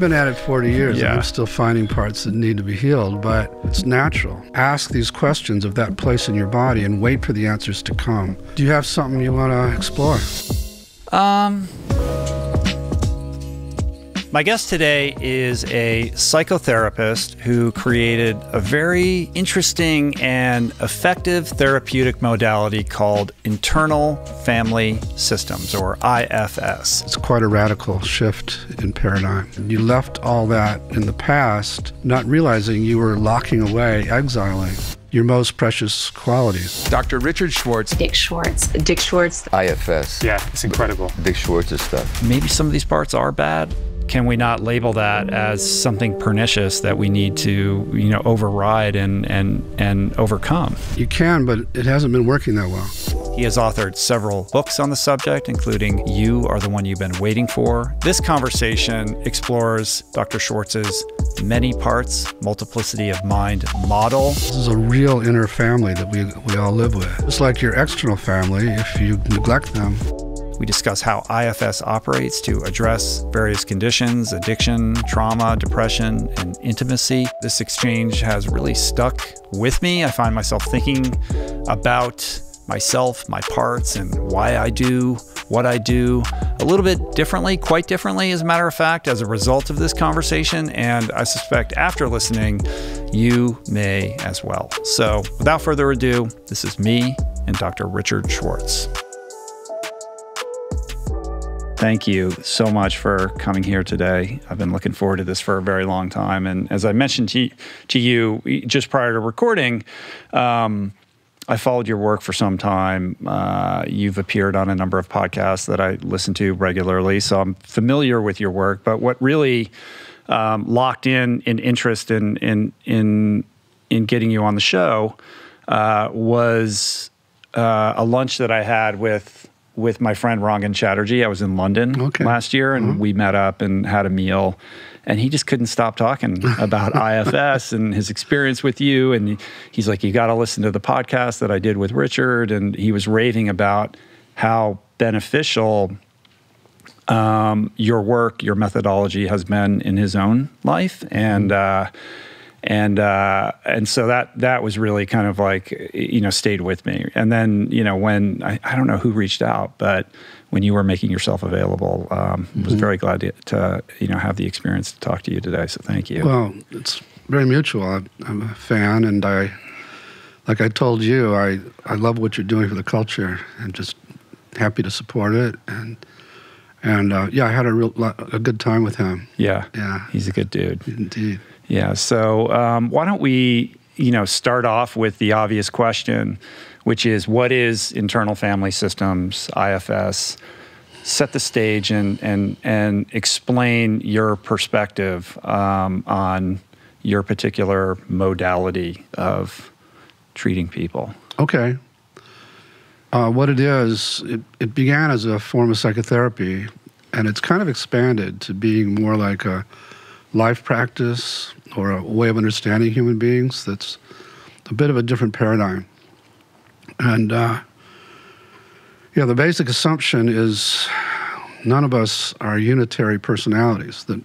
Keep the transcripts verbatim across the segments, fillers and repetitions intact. I've been at it forty years yeah. and I'm still finding parts that need to be healed, but it's natural. Ask these questions of that place in your body and wait for the answers to come. Do you have something you want to explore? Um, my guest today is a psychotherapist who created a very interesting and effective therapeutic modality called Internal Family Systems, or I F S. It's quite a radical shift in paradigm. You left all that in the past, not realizing you were locking away, exiling your most precious qualities. Doctor Richard Schwartz. Dick Schwartz. Dick Schwartz. I F S. Yeah, it's incredible. Dick Schwartz's stuff. Maybe some of these parts are bad. Can we not label that as something pernicious that we need to, you know, override and, and, and overcome? You can, but it hasn't been working that well. He has authored several books on the subject, including You Are the One You've Been Waiting For. This conversation explores Doctor Schwartz's many parts, multiplicity of mind model. This is a real inner family that we, we all live with. It's like your external family if you neglect them. We discuss how I F S operates to address various conditions, addiction, trauma, depression, and intimacy. This exchange has really stuck with me. I find myself thinking about myself, my parts, and why I do what I do a little bit differently, quite differently, as a matter of fact, as a result of this conversation. And I suspect after listening, you may as well. So without further ado, this is me and Doctor Richard Schwartz. Thank you so much for coming here today. I've been looking forward to this for a very long time. And as I mentioned to, to you just prior to recording, um, I followed your work for some time. Uh, you've appeared on a number of podcasts that I listen to regularly, so I'm familiar with your work. But what really um, locked in an interest in, in, in, in getting you on the show uh, was uh, a lunch that I had with with my friend Rangan Chatterjee. I was in London okay. last year, and mm-hmm. we met up and had a meal, and he just couldn't stop talking about I F S and his experience with you. And he's like, you got to listen to the podcast that I did with Richard. And he was raving about how beneficial um, your work, your methodology has been in his own life. And, uh, And uh, and so that that was really kind of like, you know, stayed with me. And then, you know, when, I, I don't know who reached out, but when you were making yourself available, um, mm-hmm. was very glad to, to, you know, have the experience to talk to you today. So thank you. Well, it's very mutual. I'm, I'm a fan, and I, like I told you, I, I love what you're doing for the culture and just happy to support it. And and uh, yeah, I had a, real, a good time with him. Yeah, yeah, he's a good dude. Indeed. Yeah, so um, why don't we, you know, start off with the obvious question, which is, what is Internal Family Systems, I F S? Set the stage and and and explain your perspective um, on your particular modality of treating people. Okay. Uh, what it is, it, it began as a form of psychotherapy, and it's kind of expanded to being more like a life practice or a way of understanding human beings that's a bit of a different paradigm. And uh, yeah, the basic assumption is none of us are unitary personalities. That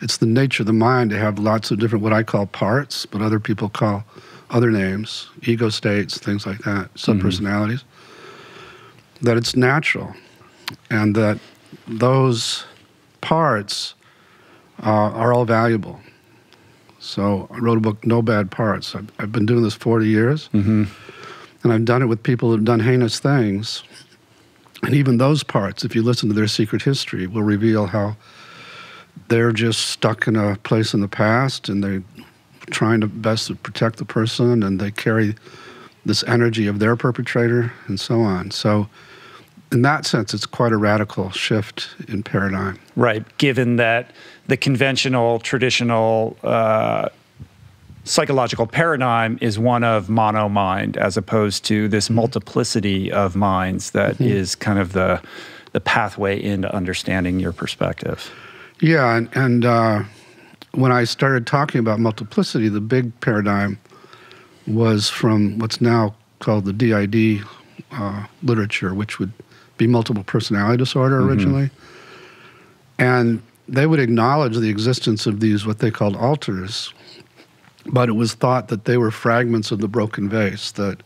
it's the nature of the mind to have lots of different, what I call parts, but other people call other names, ego states, things like that, subpersonalities, mm-hmm. that it's natural, and that those parts Uh, are all valuable. So I wrote a book, No Bad Parts. I've, I've been doing this forty years, mm-hmm. and I've done it with people who've done heinous things. And even those parts, if you listen to their secret history, will reveal how they're just stuck in a place in the past, and they're trying to best to protect the person, and they carry this energy of their perpetrator, and so on. So in that sense, it's quite a radical shift in paradigm. Right, given that the conventional, traditional uh, psychological paradigm is one of mono-mind, as opposed to this multiplicity of minds that mm-hmm. is kind of the, the pathway into understanding your perspective. Yeah, and, and uh, when I started talking about multiplicity, the big paradigm was from what's now called the D I D uh, literature, which would be multiple personality disorder originally. Mm-hmm. And they would acknowledge the existence of these, what they called altars, but it was thought that they were fragments of the broken vase, that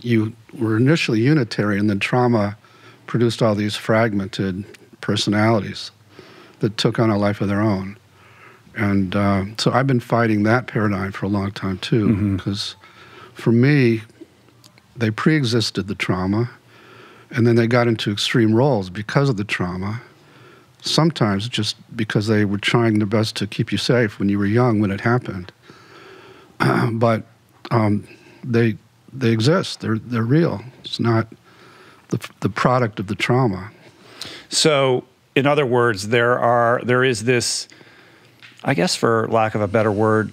you were initially unitary and then trauma produced all these fragmented personalities that took on a life of their own. And uh, so I've been fighting that paradigm for a long time too, because mm-hmm. for me, they pre-existed the trauma, and then they got into extreme roles because of the trauma, sometimes just because they were trying their best to keep you safe when you were young when it happened. Uh, but um, they they exist, they're, they're real. It's not the, the product of the trauma. So in other words, there are there is this, I guess for lack of a better word,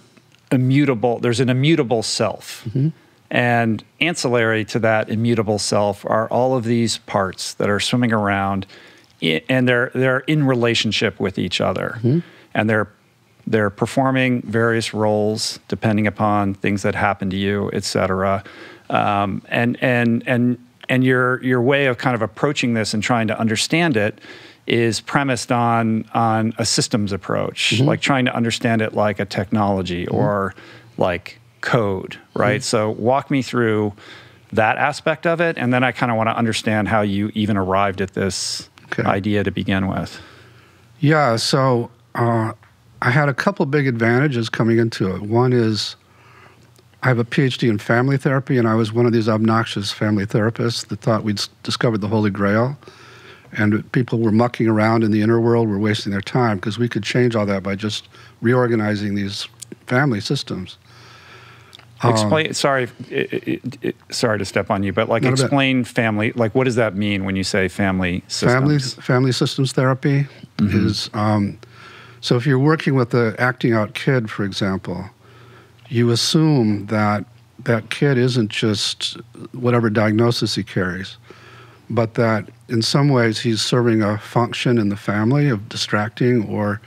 immutable, there's an immutable self. Mm-hmm. And ancillary to that immutable self are all of these parts that are swimming around, and they're they're in relationship with each other. Mm-hmm. And they're they're performing various roles depending upon things that happen to you, et cetera. Um, and and and and your your way of kind of approaching this and trying to understand it is premised on on a systems approach, mm-hmm. like trying to understand it like a technology mm-hmm. or like code, right? Mm-hmm. So walk me through that aspect of it, and then I kind of want to understand how you even arrived at this okay. idea to begin with. Yeah, so uh, I had a couple big advantages coming into it. One is I have a PhD in family therapy, and I was one of these obnoxious family therapists that thought we'd discovered the Holy Grail, and people were mucking around in the inner world, were wasting their time, because we could change all that by just reorganizing these family systems. Explain. Um, sorry, it, it, it, sorry to step on you, but like explain family. Like, what does that mean when you say family systems? Family, family systems therapy mm-hmm. is. Um, so, if you're working with an acting out kid, for example, you assume that that kid isn't just whatever diagnosis he carries, but that in some ways he's serving a function in the family of distracting, or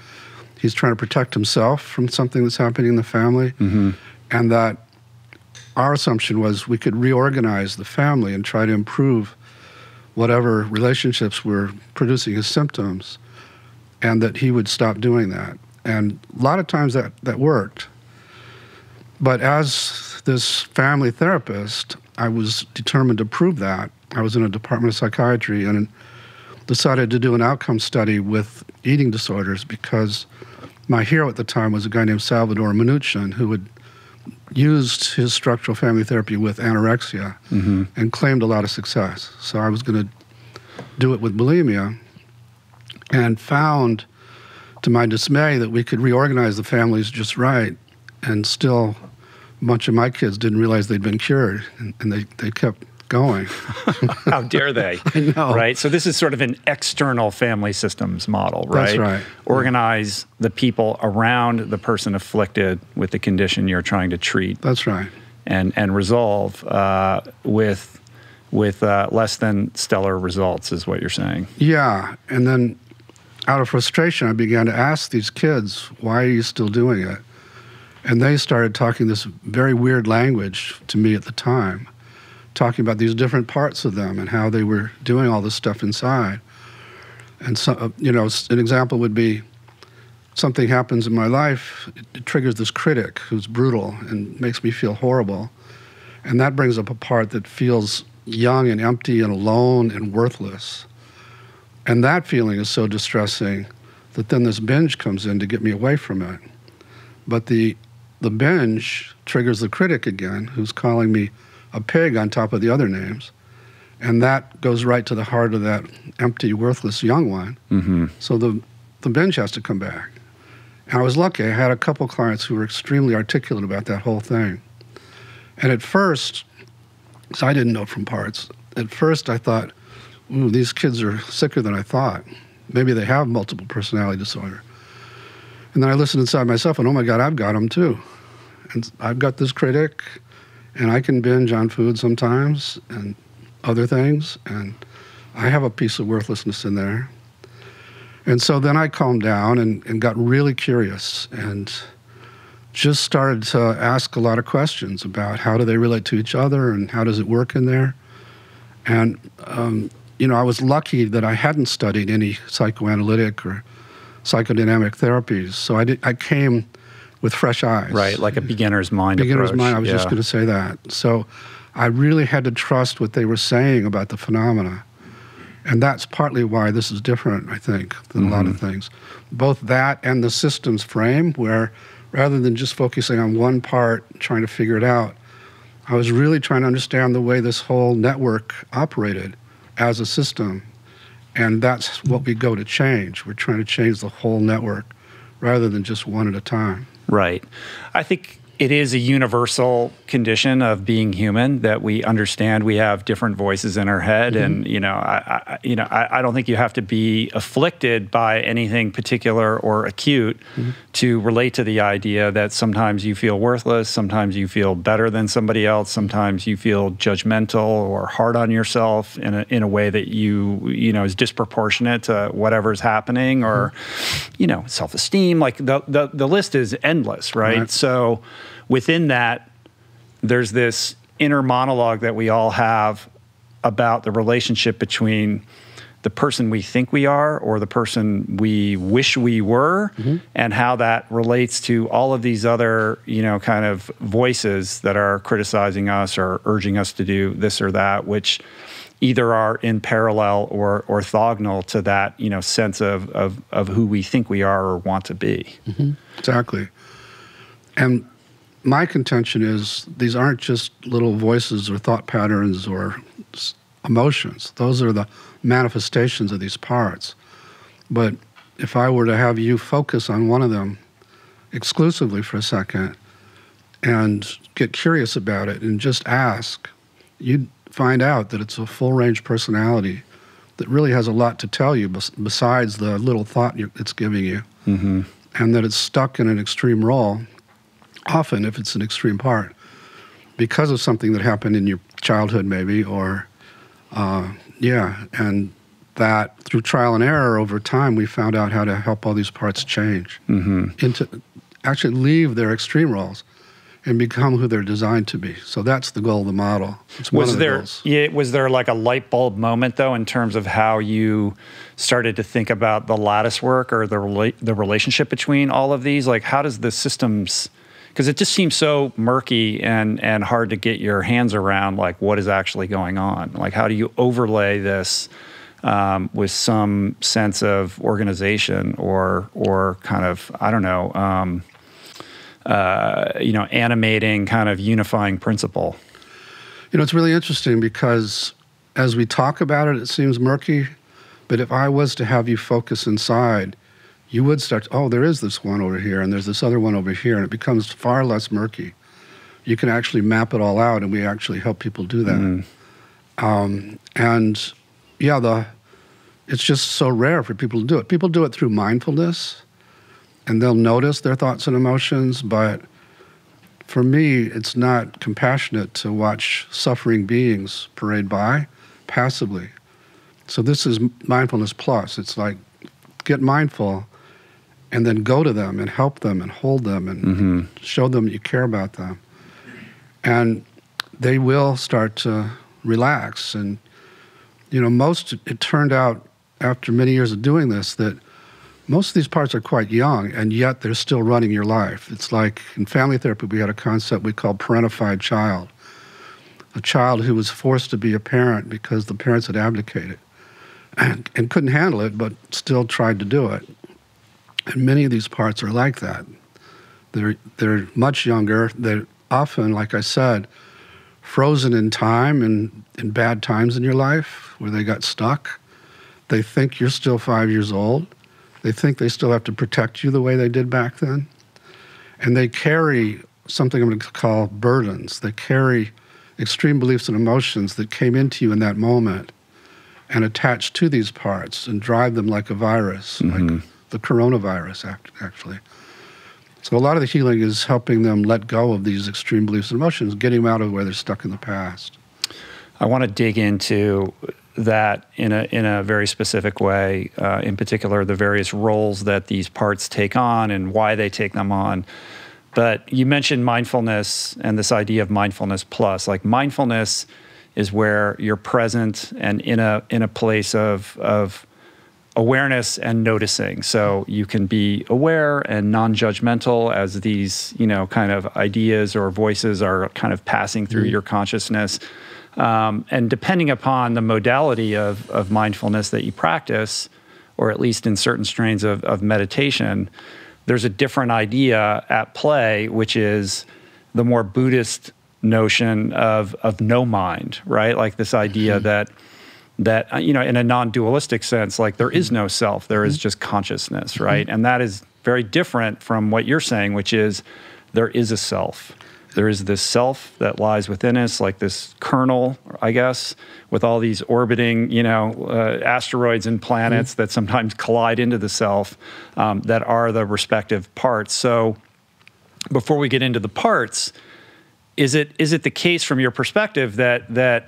he's trying to protect himself from something that's happening in the family, mm-hmm. and that. Our assumption was we could reorganize the family and try to improve whatever relationships were producing his symptoms, and that he would stop doing that. And a lot of times that, that worked. But as this family therapist, I was determined to prove that. I was in a department of psychiatry and decided to do an outcome study with eating disorders, because my hero at the time was a guy named Salvador Minuchin, who would used his structural family therapy with anorexia mm-hmm. and claimed a lot of success. So I was going to do it with bulimia, and found to my dismay that we could reorganize the families just right, and still a bunch of my kids didn't realize they'd been cured, and, and they, they kept going. How dare they? I know. Right? So this is sort of an external family systems model, right? That's right. Organize yeah. the people around the person afflicted with the condition you're trying to treat. That's right. And, and resolve uh, with, with uh, less than stellar results is what you're saying. Yeah. And then out of frustration, I began to ask these kids, why are you still doing it? And they started talking this very weird language to me at the time, talking about these different parts of them and how they were doing all this stuff inside. And, so, you know, an example would be something happens in my life, it triggers this critic who's brutal and makes me feel horrible. And that brings up a part that feels young and empty and alone and worthless. And that feeling is so distressing that then this binge comes in to get me away from it. But the, the binge triggers the critic again, who's calling me a pig on top of the other names, and that goes right to the heart of that empty, worthless young one. Mm-hmm. So the, the binge has to come back. And I was lucky. I had a couple clients who were extremely articulate about that whole thing. And at first, because I didn't know from parts, at first I thought, ooh, these kids are sicker than I thought. Maybe they have multiple personality disorder. And then I listened inside myself, and oh my God, I've got them too. And I've got this critic, and I can binge on food sometimes and other things, and I have a piece of worthlessness in there. And so then I calmed down and, and got really curious, and just started to ask a lot of questions about how do they relate to each other and how does it work in there. And um, you know, I was lucky that I hadn't studied any psychoanalytic or psychodynamic therapies. So I did, I came with fresh eyes. Right, like a beginner's mind Beginner's approach. mind, I was yeah. just gonna say that. So I really had to trust what they were saying about the phenomena. And that's partly why this is different, I think, than mm-hmm. a lot of things. Both that and the systems frame, where rather than just focusing on one part, trying to figure it out, I was really trying to understand the way this whole network operated as a system. And that's what we go to change. We're trying to change the whole network rather than just one at a time. Right. I think it is a universal condition of being human that we understand we have different voices in our head. Mm-hmm. And, you know, I, I, you know, I, I don't think you have to be afflicted by anything particular or acute mm-hmm. to relate to the idea that sometimes you feel worthless, sometimes you feel better than somebody else, sometimes you feel judgmental or hard on yourself in a, in a way that you, you know, is disproportionate to whatever's happening, or, mm-hmm. you know, self-esteem. Like the, the, the list is endless, right? right. So within that, there's this inner monologue that we all have about the relationship between the person we think we are or the person we wish we were, mm-hmm. and how that relates to all of these other, you know, kind of voices that are criticizing us or urging us to do this or that, which either are in parallel or orthogonal to that, you know, sense of, of, of who we think we are or want to be. Mm-hmm. Exactly. And my contention is these aren't just little voices or thought patterns or emotions. Those are the manifestations of these parts. But if I were to have you focus on one of them exclusively for a second and get curious about it and just ask, you'd find out that it's a full-range personality that really has a lot to tell you besides the little thought it's giving you, mm-hmm. and that it's stuck in an extreme role. Often, if it's an extreme part, because of something that happened in your childhood maybe, or, uh, yeah, and that through trial and error over time, we found out how to help all these parts change, mm-hmm. into actually leave their extreme roles and become who they're designed to be. So that's the goal of the model. It's one was of the there, goals. Yeah, was there like a light bulb moment though, in terms of how you started to think about the lattice work or the rela the relationship between all of these? Like, how does the systems, because it just seems so murky and, and hard to get your hands around, like what is actually going on? Like, how do you overlay this um, with some sense of organization or or kind of, I don't know, um, uh, you know, animating kind of unifying principle? You know, it's really interesting because as we talk about it, it seems murky, but if I was to have you focus inside, you would start, to, oh, there is this one over here, and there's this other one over here, and it becomes far less murky. You can actually map it all out, and we actually help people do that. Mm. Um, and yeah, the it's just so rare for people to do it. People do it through mindfulness, and they'll notice their thoughts and emotions, but for me, it's not compassionate to watch suffering beings parade by passively. So this is mindfulness plus. It's like, get mindful, and then go to them and help them and hold them and mm-hmm. show them that you care about them. And they will start to relax. And, you know, most, it turned out after many years of doing this that most of these parts are quite young and yet they're still running your life. It's like in family therapy, we had a concept we called parentified child, a child who was forced to be a parent because the parents had abdicated. And, and couldn't handle it, but still tried to do it. And many of these parts are like that. They're, they're much younger. They're often, like I said, frozen in time and in bad times in your life where they got stuck. They think you're still five years old. They think they still have to protect you the way they did back then. And they carry something I'm going to call burdens. They carry extreme beliefs and emotions that came into you in that moment and attach to these parts and drive them like a virus, mm-hmm. like the coronavirus, actually. So a lot of the healing is helping them let go of these extreme beliefs and emotions, getting them out of where they're stuck in the past. I want to dig into that in a, in a very specific way, uh, in particular, the various roles that these parts take on and why they take them on. But you mentioned mindfulness and this idea of mindfulness plus, like mindfulness is where you're present and in a in a place of of awareness and noticing. So you can be aware and non-judgmental as these, you know, kind of ideas or voices are kind of passing through mm-hmm. your consciousness. Um, and depending upon the modality of, of mindfulness that you practice, or at least in certain strains of, of meditation, there's a different idea at play, which is the more Buddhist notion of, of no mind, right? Like this idea mm-hmm. that, that, you know, in a non-dualistic sense, like there is no self, there is just consciousness, right? Mm-hmm. And that is very different from what you're saying, which is there is a self. There is this self that lies within us, like this kernel, I guess, with all these orbiting, you know, uh, asteroids and planets mm-hmm. that sometimes collide into the self um, that are the respective parts. So before we get into the parts, is it is it the case from your perspective that that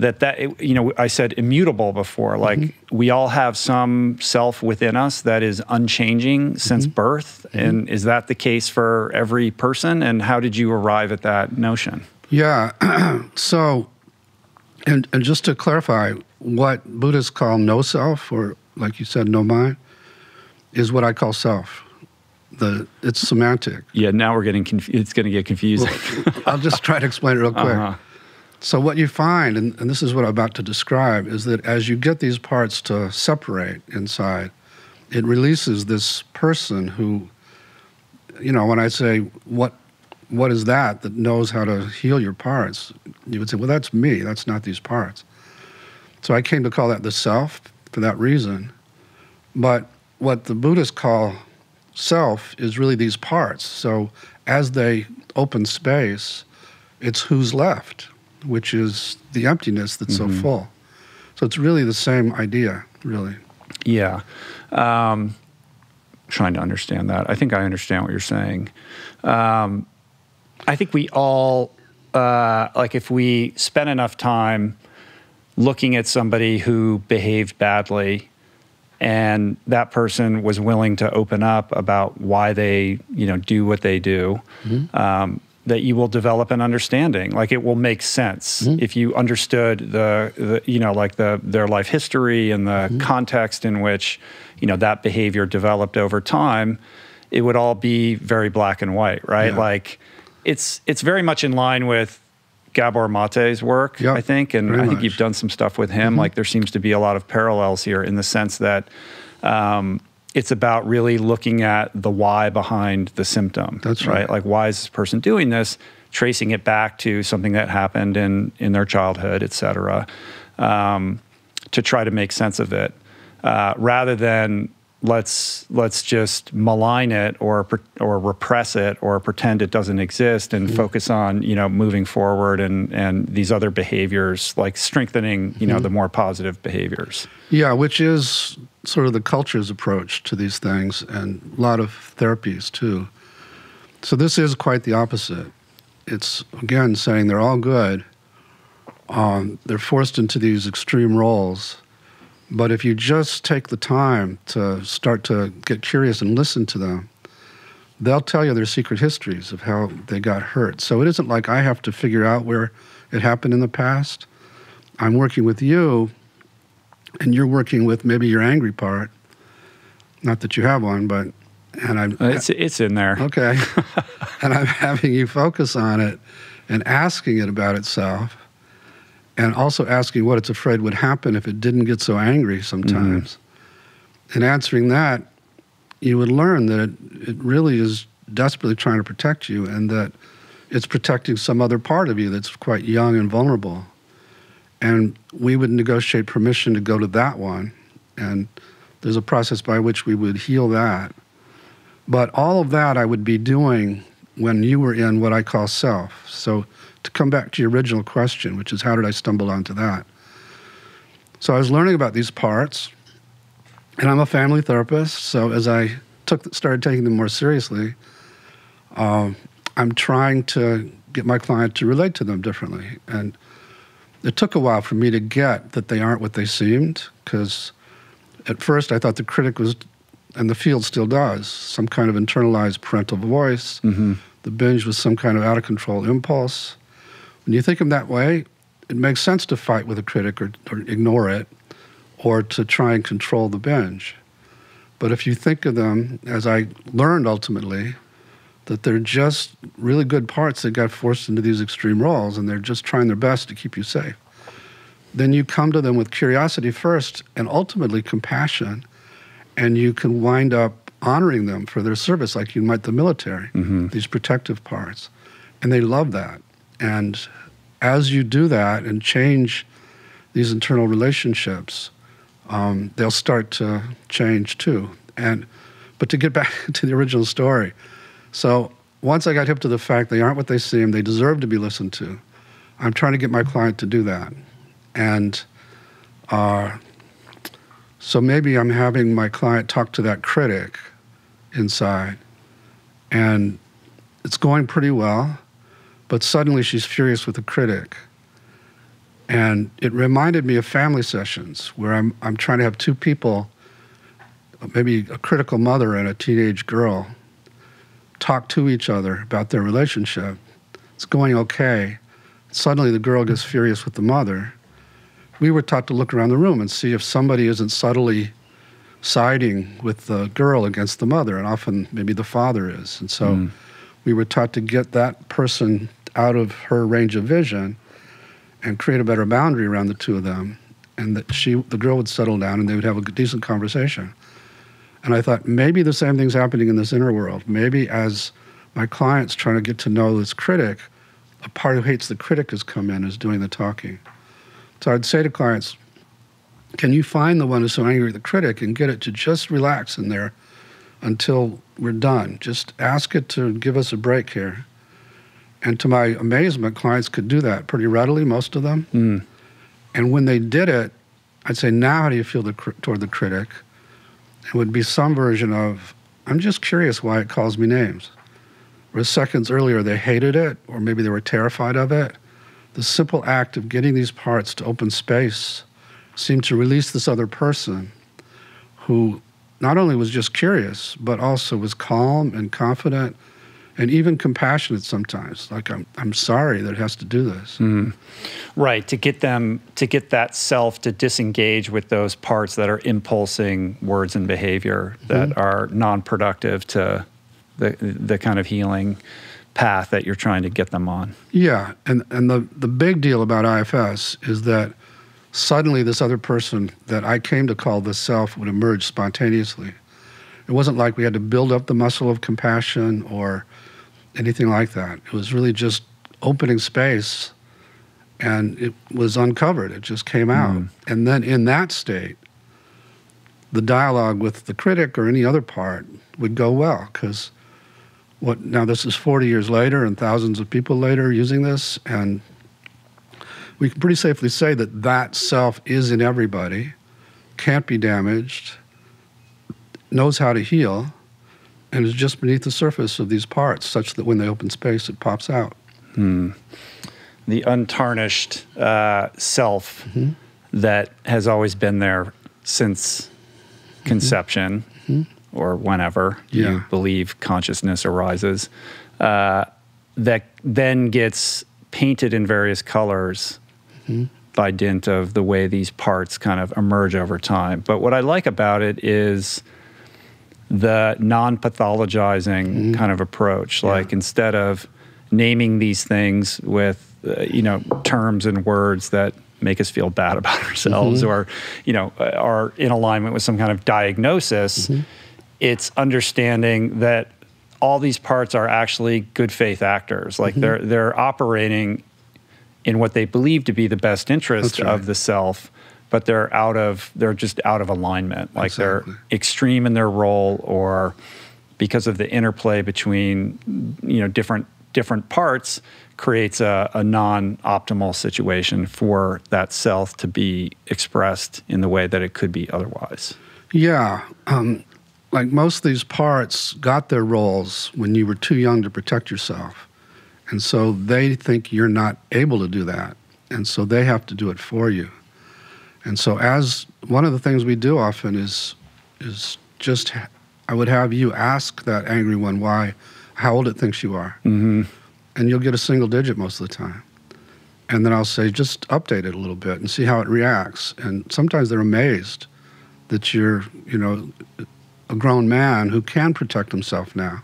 that that you know, I said immutable before, like mm-hmm. we all have some self within us that is unchanging mm-hmm. since birth, mm-hmm. and is that the case for every person, and how did you arrive at that notion? Yeah, so, and, and just to clarify, what Buddhists call no self, or like you said, no mind, is what I call self. The, it's semantic. Yeah, now we're getting confused. It's going to get confusing. Well, I'll just try to explain it real quick. Uh-huh. So what you find, and, and this is what I'm about to describe, is that as you get these parts to separate inside, it releases this person who, you know, when I say, what, what is that that knows how to heal your parts? You would say, well, that's me. That's not these parts. So I came to call that the self for that reason. But what the Buddhists call self is really these parts. So as they open space, it's who's left, which is the emptiness that's mm-hmm. so full. So it's really the same idea, really. Yeah. Um, trying to understand that. I think I understand what you're saying. Um, I think we all, uh, like if we spend enough time looking at somebody who behaved badly, and that person was willing to open up about why they, you know, do what they do, mm-hmm. um, that you will develop an understanding. Like it will make sense mm-hmm. if you understood the, the, you know, like the their life history and the mm-hmm. context in which, you know, that behavior developed over time. It would all be very black and white, right? Yeah. Like it's it's very much in line with Gabor Maté's work, yep, I think, and I think much. You've done some stuff with him. Mm-hmm. Like there seems to be a lot of parallels here in the sense that um, it's about really looking at the why behind the symptom. That's right. right. Like, why is this person doing this? Tracing it back to something that happened in, in their childhood, et cetera, um, to try to make sense of it, uh, rather than let's let's just malign it or or repress it or pretend it doesn't exist and mm-hmm. focus on, you know, moving forward and and these other behaviors, like strengthening, you know, mm-hmm. the more positive behaviors. Yeah, which is sort of the culture's approach to these things, and a lot of therapies too. So this is quite the opposite. It's again saying they're all good. Um, they're forced into these extreme roles. But if you just take the time to start to get curious and listen to them, they'll tell you their secret histories of how they got hurt. So it isn't like I have to figure out where it happened in the past. I'm working with you, and you're working with maybe your angry part. Not that you have one, but... and I'm It's, it's in there. Okay. And I'm having you focus on it and asking it about itself. And also asking what it's afraid would happen if it didn't get so angry sometimes. Mm. And answering that, you would learn that it, it really is desperately trying to protect you, and that it's protecting some other part of you that's quite young and vulnerable. And we would negotiate permission to go to that one. And there's a process by which we would heal that. But all of that I would be doing when you were in what I call self. So to come back to your original question, which is how did I stumble onto that? So I was learning about these parts, and I'm a family therapist, so as I took, started taking them more seriously, um, I'm trying to get my client to relate to them differently. And it took a while for me to get that they aren't what they seemed, because at first I thought the critic was, and the field still does, some kind of internalized parental voice. Mm-hmm. The binge was some kind of out-of-control impulse. When you think of them that way, it makes sense to fight with a critic or, or ignore it or to try and control the binge. But if you think of them, as I learned ultimately, that they're just really good parts that got forced into these extreme roles, and they're just trying their best to keep you safe. Then you come to them with curiosity first and ultimately compassion, and you can wind up honoring them for their service like you might the military, mm-hmm. these protective parts. And they love that. And as you do that and change these internal relationships, um, they'll start to change too. And, but to get back to the original story, so once I got hip to the fact they aren't what they seem, they deserve to be listened to, I'm trying to get my client to do that. And uh, so maybe I'm having my client talk to that critic inside, and it's going pretty well, but suddenly she's furious with the critic. And it reminded me of family sessions where I'm, I'm trying to have two people, maybe a critical mother and a teenage girl, talk to each other about their relationship. It's going okay. Suddenly the girl gets furious with the mother. We were taught to look around the room and see if somebody isn't subtly siding with the girl against the mother, and often maybe the father is. And so mm. we were taught to get that person out of her range of vision and create a better boundary around the two of them, and that she, the girl would settle down and they would have a decent conversation. And I thought, maybe the same thing's happening in this inner world. Maybe as my client's trying to get to know this critic, a part who hates the critic has come in, is doing the talking. So I'd say to clients, can you find the one who's so angry at the critic and get it to just relax in there until we're done? Just ask it to give us a break here. And to my amazement, clients could do that pretty readily, most of them. Mm. And when they did it, I'd say, now how do you feel the, toward the critic? It would be some version of, I'm just curious why it calls me names. Whereas seconds earlier, they hated it, or maybe they were terrified of it. The simple act of getting these parts to open space seemed to release this other person who not only was just curious, but also was calm and confident and even compassionate sometimes. Like, I'm, I'm sorry that it has to do this. Mm. Right, to get them, to get that self to disengage with those parts that are impulsing words and behavior mm-hmm. that are non-productive to the, the kind of healing path that you're trying to get them on. Yeah, and, and the, the big deal about I F S is that suddenly this other person that I came to call the self would emerge spontaneously. It wasn't like we had to build up the muscle of compassion or anything like that. It was really just opening space, and it was uncovered, it just came out. Mm. And then in that state, the dialogue with the critic or any other part would go well, because What, now this is forty years later and thousands of people later using this, and we can pretty safely say that that self is in everybody, can't be damaged, knows how to heal, and is just beneath the surface of these parts such that when they open space, it pops out. Hmm. The untarnished uh, self mm-hmm. that has always been there since mm-hmm. conception. Mm-hmm. or whenever yeah. you believe consciousness arises, uh, that then gets painted in various colors mm-hmm. by dint of the way these parts kind of emerge over time. But what I like about it is the non-pathologizing mm-hmm. kind of approach. Yeah. Like, instead of naming these things with uh, you know, terms and words that make us feel bad about ourselves mm-hmm. or you know, are in alignment with some kind of diagnosis, mm-hmm. it's understanding that all these parts are actually good faith actors. Like, mm-hmm. they're, they're operating in what they believe to be the best interest right. of the self, but they're out of, they're just out of alignment. Like exactly. they're extreme in their role, or because of the interplay between, you know, different, different parts creates a, a non-optimal situation for that self to be expressed in the way that it could be otherwise. Yeah. Um, Like most of these parts got their roles when you were too young to protect yourself. And so they think you're not able to do that. And so they have to do it for you. And so as one of the things we do often is, is just, I would have you ask that angry one why, how old it thinks you are. Mm-hmm. And you'll get a single digit most of the time. and then I'll say, just update it a little bit and see how it reacts. And sometimes they're amazed that you're, you know, a grown man who can protect himself now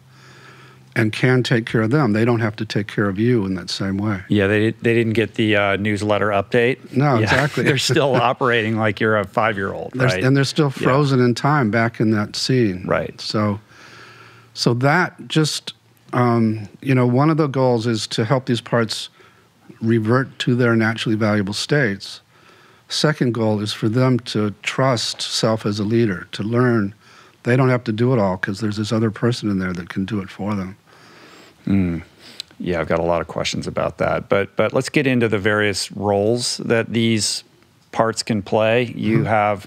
and can take care of them. They don't have to take care of you in that same way. Yeah, they, they didn't get the uh, newsletter update. No, yeah. Exactly. They're still operating like you're a five-year-old, right? And they're still frozen yeah. in time back in that scene. Right. So, so that just, um, you know, one of the goals is to help these parts revert to their naturally valuable states. Second goal is for them to trust self as a leader, to learn they don't have to do it all because there's this other person in there that can do it for them. Mm. Yeah, I've got a lot of questions about that. But but let's get into the various roles that these parts can play. You mm-hmm. have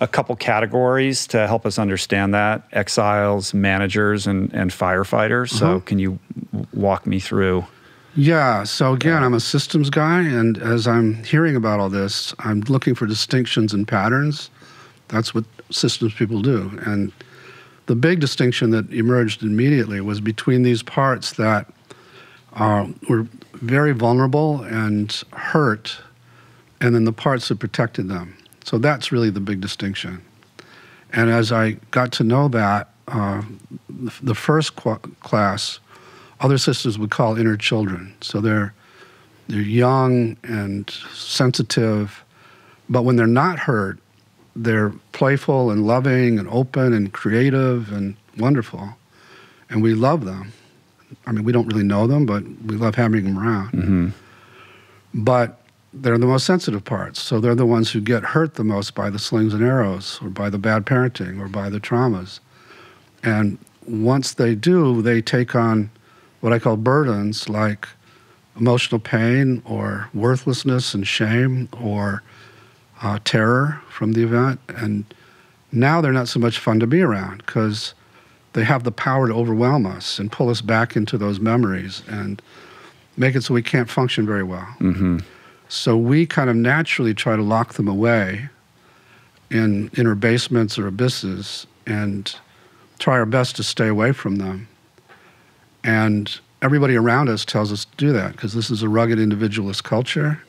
a couple categories to help us understand that: exiles, managers, and, and firefighters. Mm-hmm. So can you walk me through? Yeah, so again, I'm a systems guy, and as I'm hearing about all this, I'm looking for distinctions and patterns. That's what systems people do. And the big distinction that emerged immediately was between these parts that uh, were very vulnerable and hurt, and then the parts that protected them. So that's really the big distinction. And as I got to know that, uh, the first qu class, other systems would call inner children. So they're, they're young and sensitive, but when they're not hurt, they're playful and loving and open and creative and wonderful. And we love them. I mean, we don't really know them, but we love having them around. Mm-hmm. But they're the most sensitive parts. So they're the ones who get hurt the most by the slings and arrows or by the bad parenting or by the traumas. And once they do, they take on what I call burdens, like emotional pain or worthlessness and shame or uh, terror from the event. And now they're not so much fun to be around because they have the power to overwhelm us and pull us back into those memories and make it so we can't function very well. Mm-hmm. So we kind of naturally try to lock them away in inner basements or abysses and try our best to stay away from them. And everybody around us tells us to do that because this is a rugged individualist culture.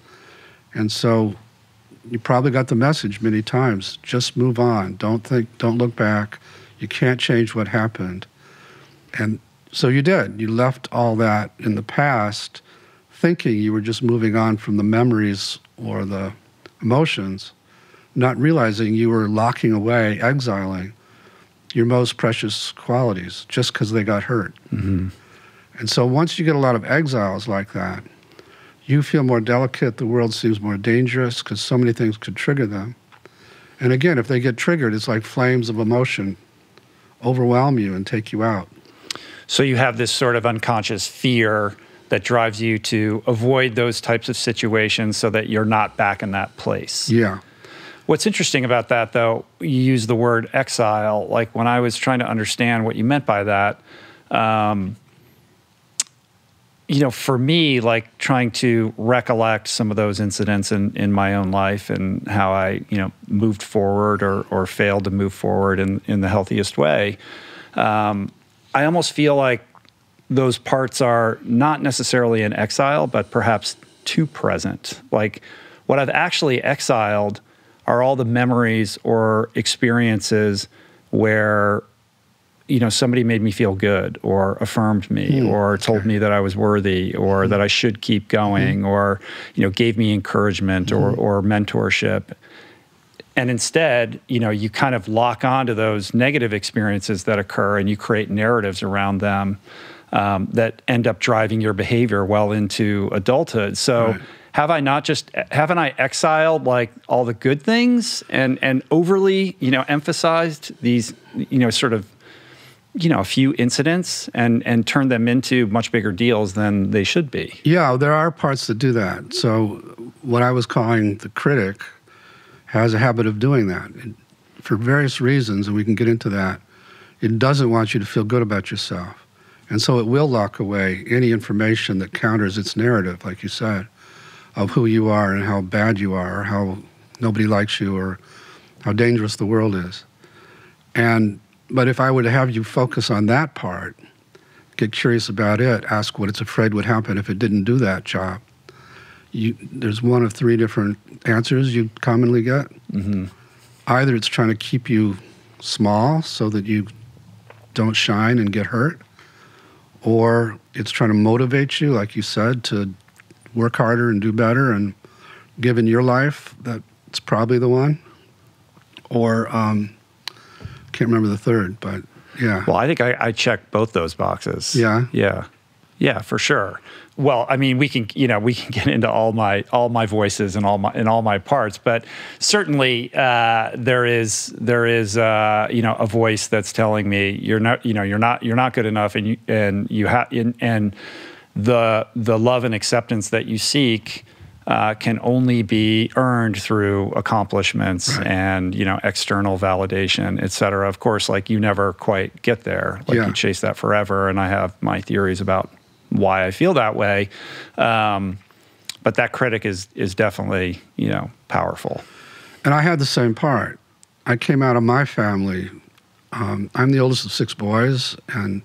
And so you probably got the message many times, just move on, don't think, don't look back, you can't change what happened. And so you did, you left all that in the past thinking you were just moving on from the memories or the emotions, not realizing you were locking away, exiling your most precious qualities just because they got hurt. Mm-hmm. And so once you get a lot of exiles like that, you feel more delicate, the world seems more dangerous because so many things could trigger them. And again, if they get triggered, it's like flames of emotion overwhelm you and take you out. So you have this sort of unconscious fear that drives you to avoid those types of situations so that you're not back in that place. Yeah. What's interesting about that, though, you use the word exile. Like when I was trying to understand what you meant by that, um, you know, for me, like trying to recollect some of those incidents in, in my own life and how I, you know, moved forward or, or failed to move forward in, in the healthiest way, um, I almost feel like those parts are not necessarily in exile, but perhaps too present. Like what I've actually exiled are all the memories or experiences where, you know, somebody made me feel good or affirmed me mm, or told okay. me that I was worthy or mm. that I should keep going mm. or, you know, gave me encouragement mm. or, or mentorship. And instead, you know, you kind of lock onto those negative experiences that occur and you create narratives around them um, that end up driving your behavior well into adulthood. So. Right. Have I not just, haven't I exiled like all the good things and, and overly, you know, emphasized these, you know, sort of, you know, a few incidents and, and turned them into much bigger deals than they should be? Yeah, there are parts that do that. So what I was calling the critic has a habit of doing that. It, for various reasons, and we can get into that, it doesn't want you to feel good about yourself. And so it will lock away any information that counters its narrative, like you said, of who you are and how bad you are, or how nobody likes you, or how dangerous the world is. And, but if I were to have you focus on that part, get curious about it, ask what it's afraid would happen if it didn't do that job, you, there's one of three different answers you commonly get. Mm-hmm. Either it's trying to keep you small so that you don't shine and get hurt, or it's trying to motivate you, like you said, to work harder and do better. And given your life, that's probably the one. Or um, can't remember the third, but yeah. Well, I think I, I checked both those boxes. Yeah. Yeah. Yeah, for sure. Well, I mean, we can, you know, we can get into all my all my voices and all my and all my parts, but certainly uh, there is there is uh, you know, a voice that's telling me you're not, you know, you're not you're not good enough, and you and you have and, and the the love and acceptance that you seek uh, can only be earned through accomplishments, right, and, you know, external validation, et cetera. Of course, like, you never quite get there. Like, yeah, you chase that forever, and I have my theories about why I feel that way, um, but that critic is is definitely, you know, powerful. And I had the same part. I came out of my family. Um, I'm the oldest of six boys, and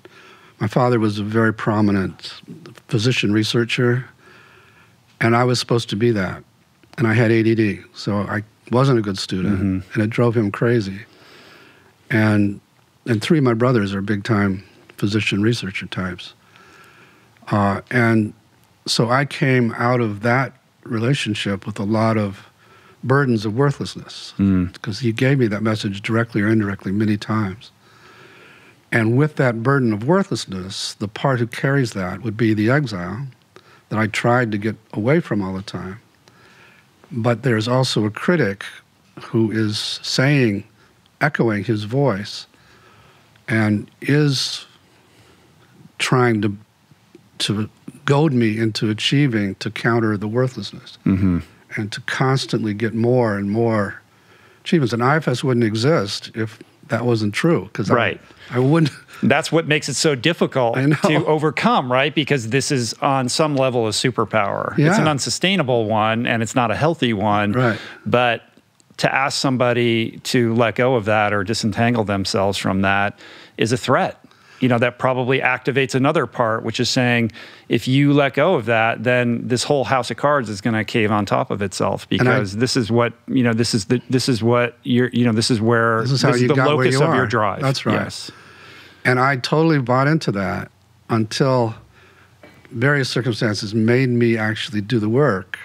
my father was a very prominent physician researcher, and I was supposed to be that. And I had A D D, so I wasn't a good student, mm-hmm, and it drove him crazy. And and three of my brothers are big-time physician researcher types. Uh, and so I came out of that relationship with a lot of burdens of worthlessness, because mm. he gave me that message directly or indirectly many times. And with that burden of worthlessness, the part who carries that would be the exile that I tried to get away from all the time. But there's also a critic who is saying, echoing his voice, and is trying to to goad me into achieving, to counter the worthlessness, mm-hmm, and to constantly get more and more achievements. And I F S wouldn't exist if that wasn't true, because right, I, I wouldn't. That's what makes it so difficult to overcome, right? Because this is, on some level, a superpower. Yeah. It's an unsustainable one, and it's not a healthy one. Right. But to ask somebody to let go of that or disentangle themselves from that is a threat. You know, that probably activates another part, which is saying, if you let go of that, then this whole house of cards is going to cave on top of itself, because I, this is what, you know, this is the, this is what you're, you know, this is where, this is, how this you is the got locus you of are. your drive. That's right. Yes. And I totally bought into that until various circumstances made me actually do the work.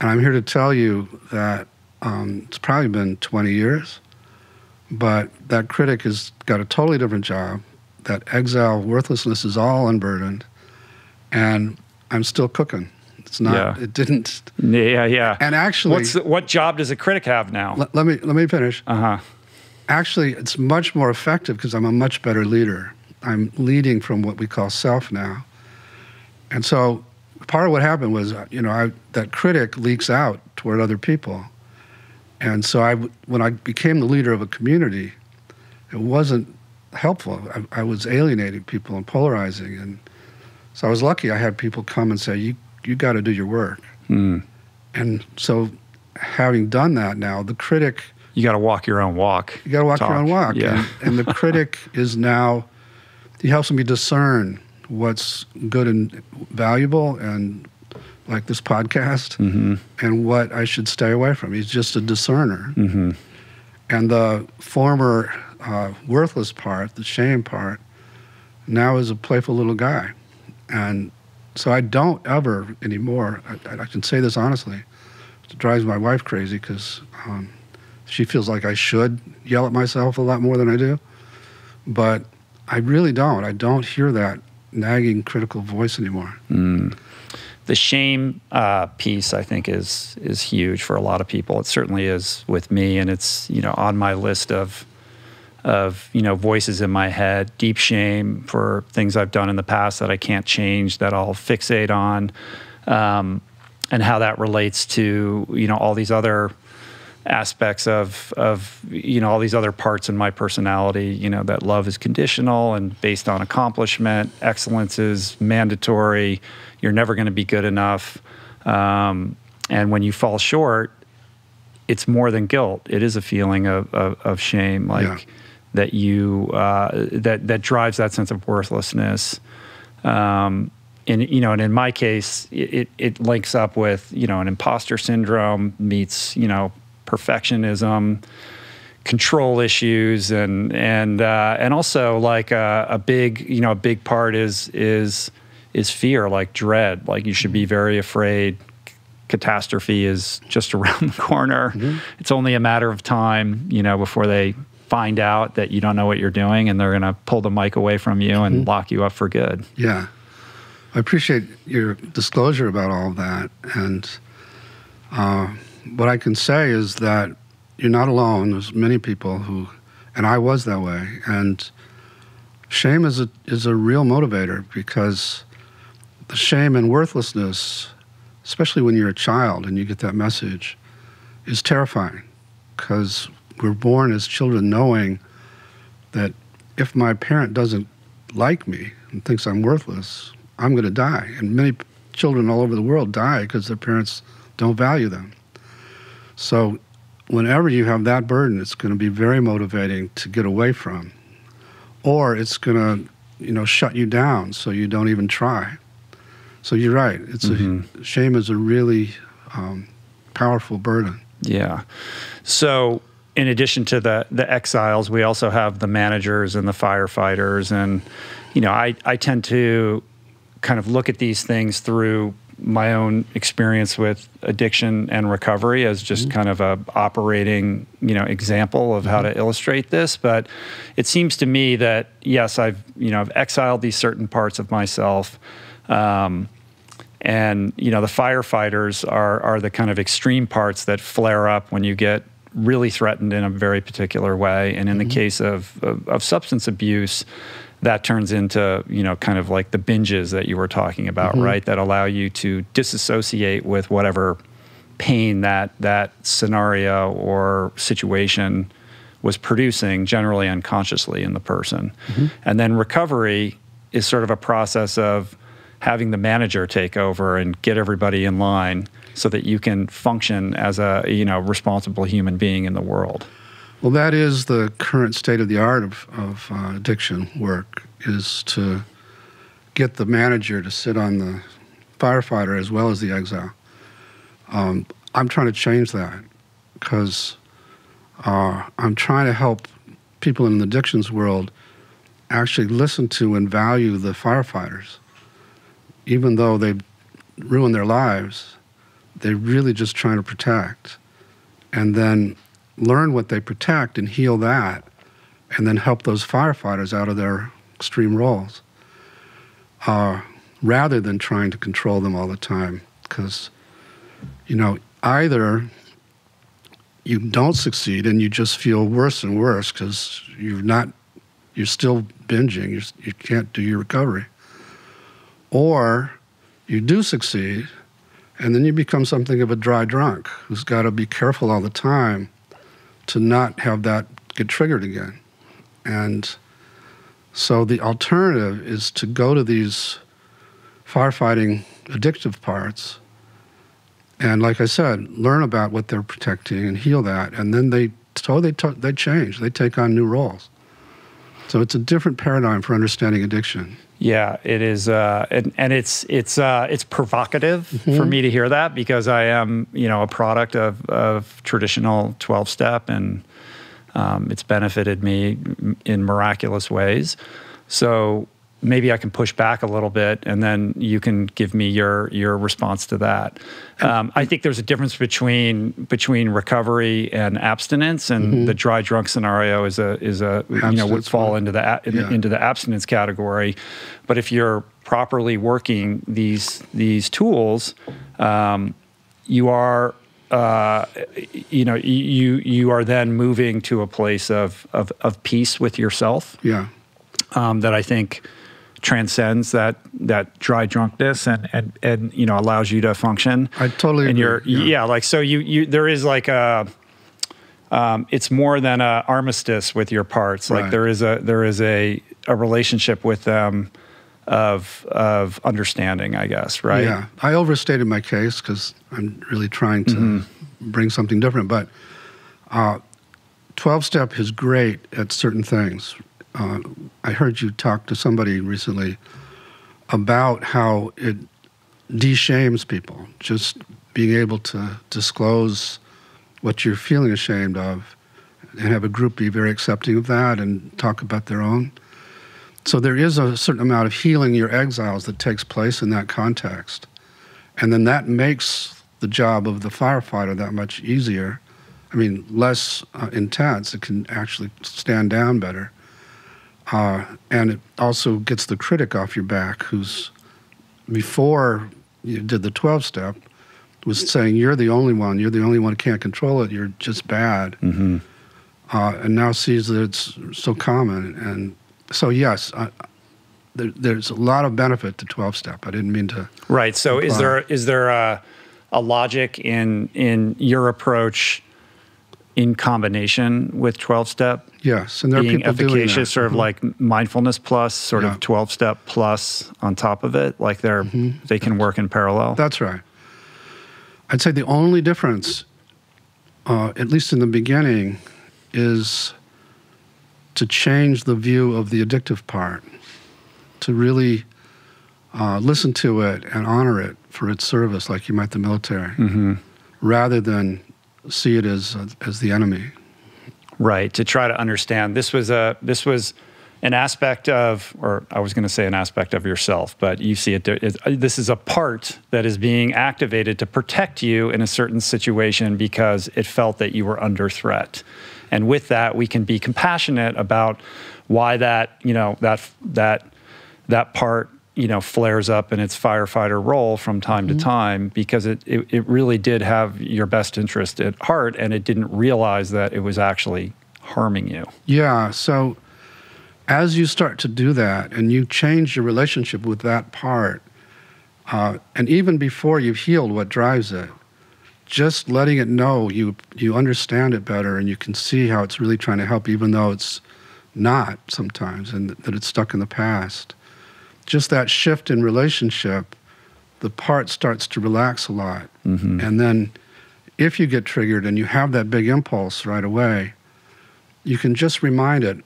And I'm here to tell you that um, it's probably been twenty years, but that critic has got a totally different job. That exile worthlessness is all unburdened, and I'm still cooking. It's not, yeah. it didn't. Yeah, yeah. And actually— What's the, what job does a critic have now? Let, let me let me finish. Uh-huh. Actually, it's much more effective because I'm a much better leader. I'm leading from what we call self now. And so part of what happened was, you know, I, that critic leaks out toward other people. And so I, when I became the leader of a community, it wasn't helpful. I, I was alienating people and polarizing, and so I was lucky. I had people come and say, you you got to do your work. Mm. And so having done that now, the critic— You got to walk your own walk. You got to walk Talk. your own walk. Yeah. And, and the critic is now, he helps me discern what's good and valuable, and like this podcast, mm-hmm, and what I should stay away from. He's just a discerner. Mm-hmm. And the former Uh, worthless part, the shame part, now is a playful little guy. And so I don't ever anymore, I, I can say this honestly, it drives my wife crazy, because um, she feels like I should yell at myself a lot more than I do. But I really don't. I don't hear that nagging critical voice anymore. Mm. The shame uh, piece, I think, is is huge for a lot of people. It certainly is with me, and it's, you know, on my list of of, you know, voices in my head, deep shame for things I've done in the past that I can't change, that I'll fixate on, um, and how that relates to, you know, all these other aspects of, of, you know, all these other parts in my personality, you know, that love is conditional and based on accomplishment, excellence is mandatory, you're never going to be good enough. Um, and when you fall short, it's more than guilt. It is a feeling of, of, of shame, like, yeah, that you uh, that that drives that sense of worthlessness, um, And, you know, and in my case, it, it links up with, you know, an imposter syndrome meets, you know, perfectionism, control issues, and and uh, and also like a, a big, you know, a big part is is is fear, like dread. Like you should be very afraid. Catastrophe is just around the corner. Mm-hmm. It's only a matter of time, you know, before they find out that you don't know what you're doing, and they're going to pull the mic away from you and mm-hmm. lock you up for good. Yeah. I appreciate your disclosure about all of that. And uh, what I can say is that you're not alone. There's many people who, and I was that way. And shame is a, is a real motivator, because the shame and worthlessness, especially when you're a child and you get that message, is terrifying, because we're born as children knowing that if my parent doesn't like me and thinks I'm worthless, I'm going to die. And many children all over the world die because their parents don't value them. So whenever you have that burden, it's going to be very motivating to get away from, or it's going to, you know, shut you down so you don't even try. So you're right. It's mm-hmm. a, shame is a really um, powerful burden. Yeah. So in addition to the, the exiles, we also have the managers and the firefighters. And, you know, I, I tend to kind of look at these things through my own experience with addiction and recovery as just mm-hmm. kind of a operating, you know, example of mm-hmm. how to illustrate this. But it seems to me that, yes, I've, you know, I've exiled these certain parts of myself. Um, and, you know, the firefighters are, are the kind of extreme parts that flare up when you get really threatened in a very particular way. And in mm-hmm. the case of, of, of substance abuse, that turns into, you know, kind of like the binges that you were talking about, mm-hmm. right? That allow you to disassociate with whatever pain that that scenario or situation was producing, generally unconsciously in the person. Mm-hmm. And then recovery is sort of a process of having the manager take over and get everybody in line so that you can function as a, you know, responsible human being in the world. Well, that is the current state of the art of, of uh, addiction work, is to get the manager to sit on the firefighter as well as the exile. Um, I'm trying to change that, because uh, I'm trying to help people in the addictions world actually listen to and value the firefighters. Even though they've ruined their lives, they're really just trying to protect. And then learn what they protect and heal that, and then help those firefighters out of their extreme roles, uh, rather than trying to control them all the time. Because, you know, either you don't succeed and you just feel worse and worse because you're not, you're still binging, you're, you can't do your recovery, or you do succeed and then you become something of a dry drunk who's got to be careful all the time to not have that get triggered again. And so the alternative is to go to these firefighting addictive parts and, like I said, learn about what they're protecting and heal that, and then they, so they, they change, they take on new roles. So it's a different paradigm for understanding addiction. Yeah, it is, uh, and, and it's it's uh, it's provocative mm-hmm. for me to hear that, because I am, you know, a product of, of traditional twelve-step, and um, it's benefited me in miraculous ways. So maybe I can push back a little bit, and then you can give me your your response to that. Um, I think there's a difference between between recovery and abstinence, and mm-hmm. the dry drunk scenario is a is a abstinence, you know, would fall into the in, yeah. into the abstinence category. But if you're properly working these these tools, um, you are uh, you know you you are then moving to a place of of, of peace with yourself. Yeah, um, that I think transcends that that dry drunkenness, and and and you know, allows you to function. I totally and agree. You're, yeah. yeah, like so you you there is like a um, it's more than an armistice with your parts. Like right. there is a there is a a relationship with them of of understanding, I guess. Right. Yeah, I overstated my case because I'm really trying to mm-hmm. bring something different. But uh, twelve-step is great at certain things. Uh, I heard you talk to somebody recently about how it de-shames people. Just being able to disclose what you're feeling ashamed of and have a group be very accepting of that and talk about their own. So there is a certain amount of healing your exiles that takes place in that context. And then that makes the job of the firefighter that much easier. I mean, less uh, intense. It can actually stand down better. Uh, and it also gets the critic off your back who's, before you did the twelve-step, was saying, you're the only one, you're the only one who can't control it, you're just bad. Mm-hmm. uh, and now sees that it's so common. And so, yes, I, there, there's a lot of benefit to twelve-step. I didn't mean to... Right, so imply. is there is there a, a logic in in your approach in combination with twelve-step? Yes, and there are being people efficacious, doing that. Sort of mm-hmm. like mindfulness plus, sort yeah. of twelve-step plus on top of it, like they're mm-hmm. they can work in parallel? That's right. I'd say the only difference, uh, at least in the beginning, is to change the view of the addictive part, to really uh, listen to it and honor it for its service, like you might the military, mm-hmm. rather than see it as as the enemy. Right, to try to understand. This was a this was an aspect of, or I was going to say an aspect of yourself, but you see it, it, this is a part that is being activated to protect you in a certain situation because it felt that you were under threat. And with that, we can be compassionate about why that, you know, that that that part, you know, flares up in its firefighter role from time mm-hmm. to time, because it, it, it really did have your best interest at heart, and it didn't realize that it was actually harming you. Yeah, so as you start to do that and you change your relationship with that part, uh, and even before you've healed what drives it, just letting it know you you understand it better and you can see how it's really trying to help, even though it's not sometimes, and th- that it's stuck in the past. Just that shift in relationship, the part starts to relax a lot. Mm-hmm. And then if you get triggered and you have that big impulse right away, you can just remind it,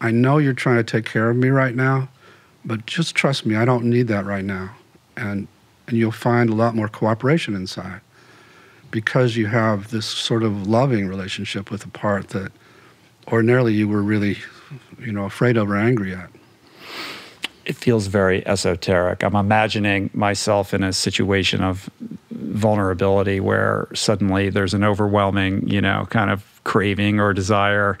I know you're trying to take care of me right now, but just trust me, I don't need that right now. And, and you'll find a lot more cooperation inside, because you have this sort of loving relationship with a part that ordinarily you were really, you know, afraid of or angry at. It feels very esoteric. I'm imagining myself in a situation of vulnerability where suddenly there's an overwhelming, you know, kind of craving or desire.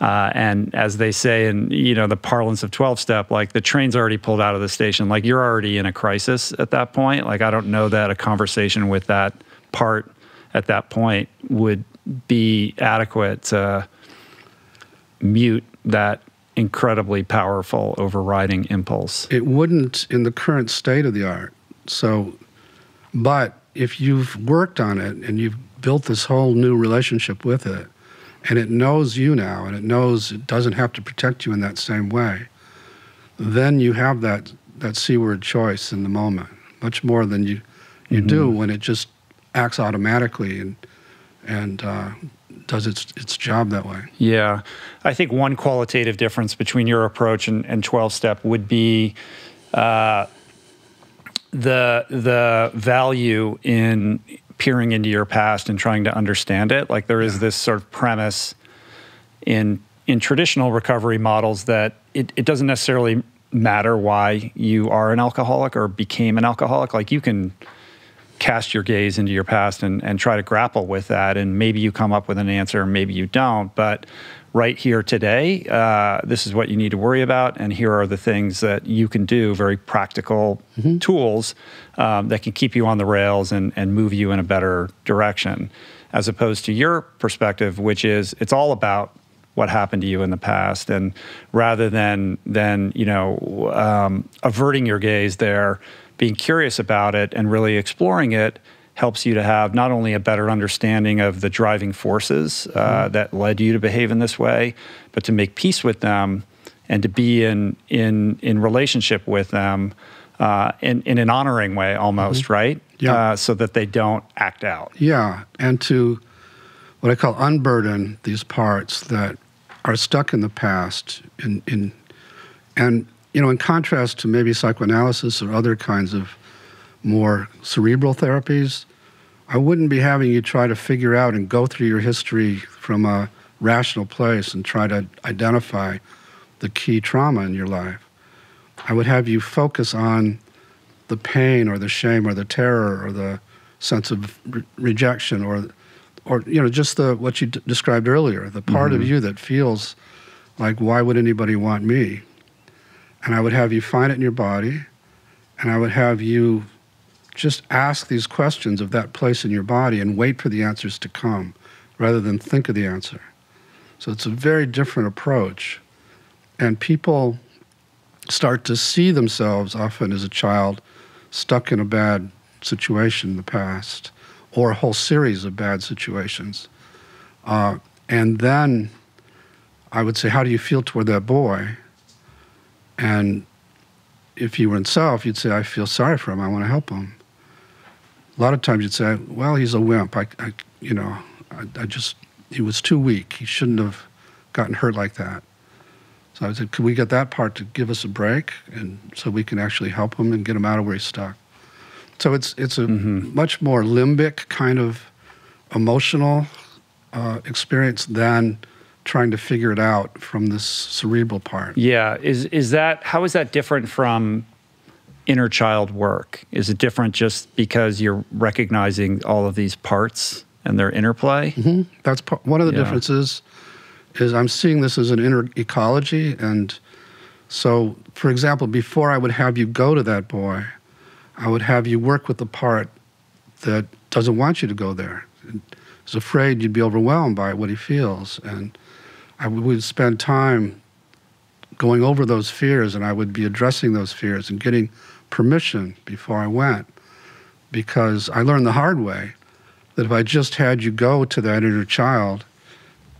Uh, and as they say in, you know, the parlance of twelve-step, like the train's already pulled out of the station. Like you're already in a crisis at that point. Like I don't know that a conversation with that part at that point would be adequate to mute that incredibly powerful overriding impulse. It wouldn't in the current state of the art. So, but if you've worked on it and you've built this whole new relationship with it, and it knows you now, and it knows it doesn't have to protect you in that same way, then you have that that C-word choice in the moment, much more than you, you mm-hmm. do when it just acts automatically and and uh, does its its job that way. Yeah. I think one qualitative difference between your approach and twelve-step would be uh, the the value in peering into your past and trying to understand it. Like there is yeah. this sort of premise in in traditional recovery models that it, it doesn't necessarily matter why you are an alcoholic or became an alcoholic. Like you can cast your gaze into your past and, and try to grapple with that. And maybe you come up with an answer, maybe you don't. But right here today, uh, this is what you need to worry about. And here are the things that you can do, very practical mm-hmm. tools um, that can keep you on the rails and, and move you in a better direction, as opposed to your perspective, which is it's all about what happened to you in the past, and rather than than you know um, averting your gaze there, being curious about it and really exploring it helps you to have not only a better understanding of the driving forces uh, mm. that led you to behave in this way, but to make peace with them and to be in in in relationship with them uh, in in an honoring way, almost mm-hmm. right, yeah, uh, so that they don't act out. Yeah, and to what I call unburden these parts that are stuck in the past, in in and you know, in contrast to maybe psychoanalysis or other kinds of more cerebral therapies, I wouldn't be having you try to figure out and go through your history from a rational place and try to identify the key trauma in your life. I would have you focus on the pain or the shame or the terror or the sense of re rejection or, or you know, just the what you d described earlier, the part mm-hmm. of you that feels like, why would anybody want me? And I would have you find it in your body, and I would have you just ask these questions of that place in your body and wait for the answers to come rather than think of the answer. So it's a very different approach. And people start to see themselves often as a child stuck in a bad situation in the past or a whole series of bad situations. Uh, and then I would say, how do you feel toward that boy? And if you were in self, you'd say, I feel sorry for him, I want to help him. A lot of times you'd say, well, he's a wimp. I, I you know, I, I just, he was too weak. He shouldn't have gotten hurt like that. So I said, can we get that part to give us a break and so we can actually help him and get him out of where he's stuck? So it's, it's a mm-hmm. much more limbic kind of emotional uh, experience than trying to figure it out from this cerebral part. Yeah, is, is that, how is that different from inner child work? Is it different just because you're recognizing all of these parts and their interplay? Mm-hmm. That's part, one of the yeah. differences. Is I'm seeing this as an inner ecology. And so, for example, before I would have you go to that boy, I would have you work with the part that doesn't want you to go there. Is afraid you'd be overwhelmed by what he feels. And I would spend time going over those fears, and I would be addressing those fears and getting permission before I went. Because I learned the hard way that if I just had you go to that inner child,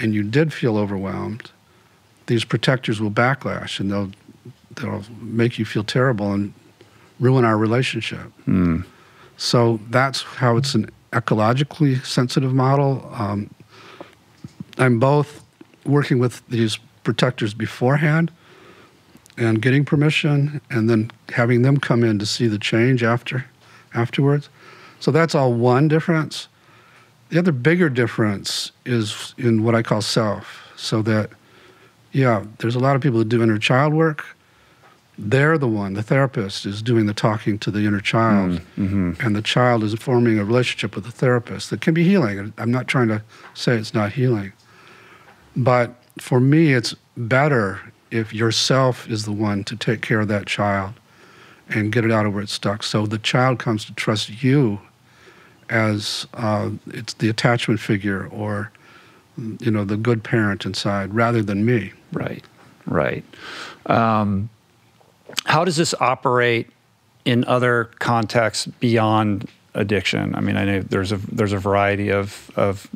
and you did feel overwhelmed, these protectors will backlash and they'll, they'll make you feel terrible and ruin our relationship. Mm. So that's how it's an ecologically sensitive model. Um, I'm both working with these protectors beforehand and getting permission and then having them come in to see the change after, afterwards. So that's all one difference. The other bigger difference is in what I call self. So that, yeah, there's a lot of people that do inner child work. They're the one, the therapist is doing the talking to the inner child. Mm-hmm. And the child is forming a relationship with the therapist that can be healing. I'm not trying to say it's not healing. But for me, it's better if yourself is the one to take care of that child and get it out of where it's stuck. So the child comes to trust you as uh, it's the attachment figure or, you know, the good parent inside rather than me. Right, right. Um, how does this operate in other contexts beyond addiction? I mean, I know there's a, there's a variety of, of,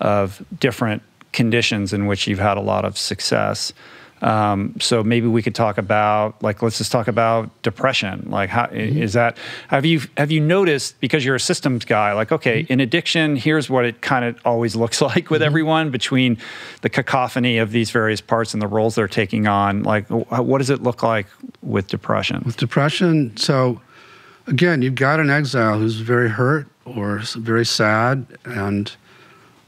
of different conditions in which you've had a lot of success. Um, so maybe we could talk about, like, let's just talk about depression. Like, how mm-hmm. is that, have you, have you noticed, because you're a systems guy, like, okay, mm-hmm. in addiction, here's what it kind of always looks like with mm-hmm. everyone between the cacophony of these various parts and the roles they're taking on. Like, what does it look like with depression? With depression, so again, you've got an exile who's very hurt or very sad, and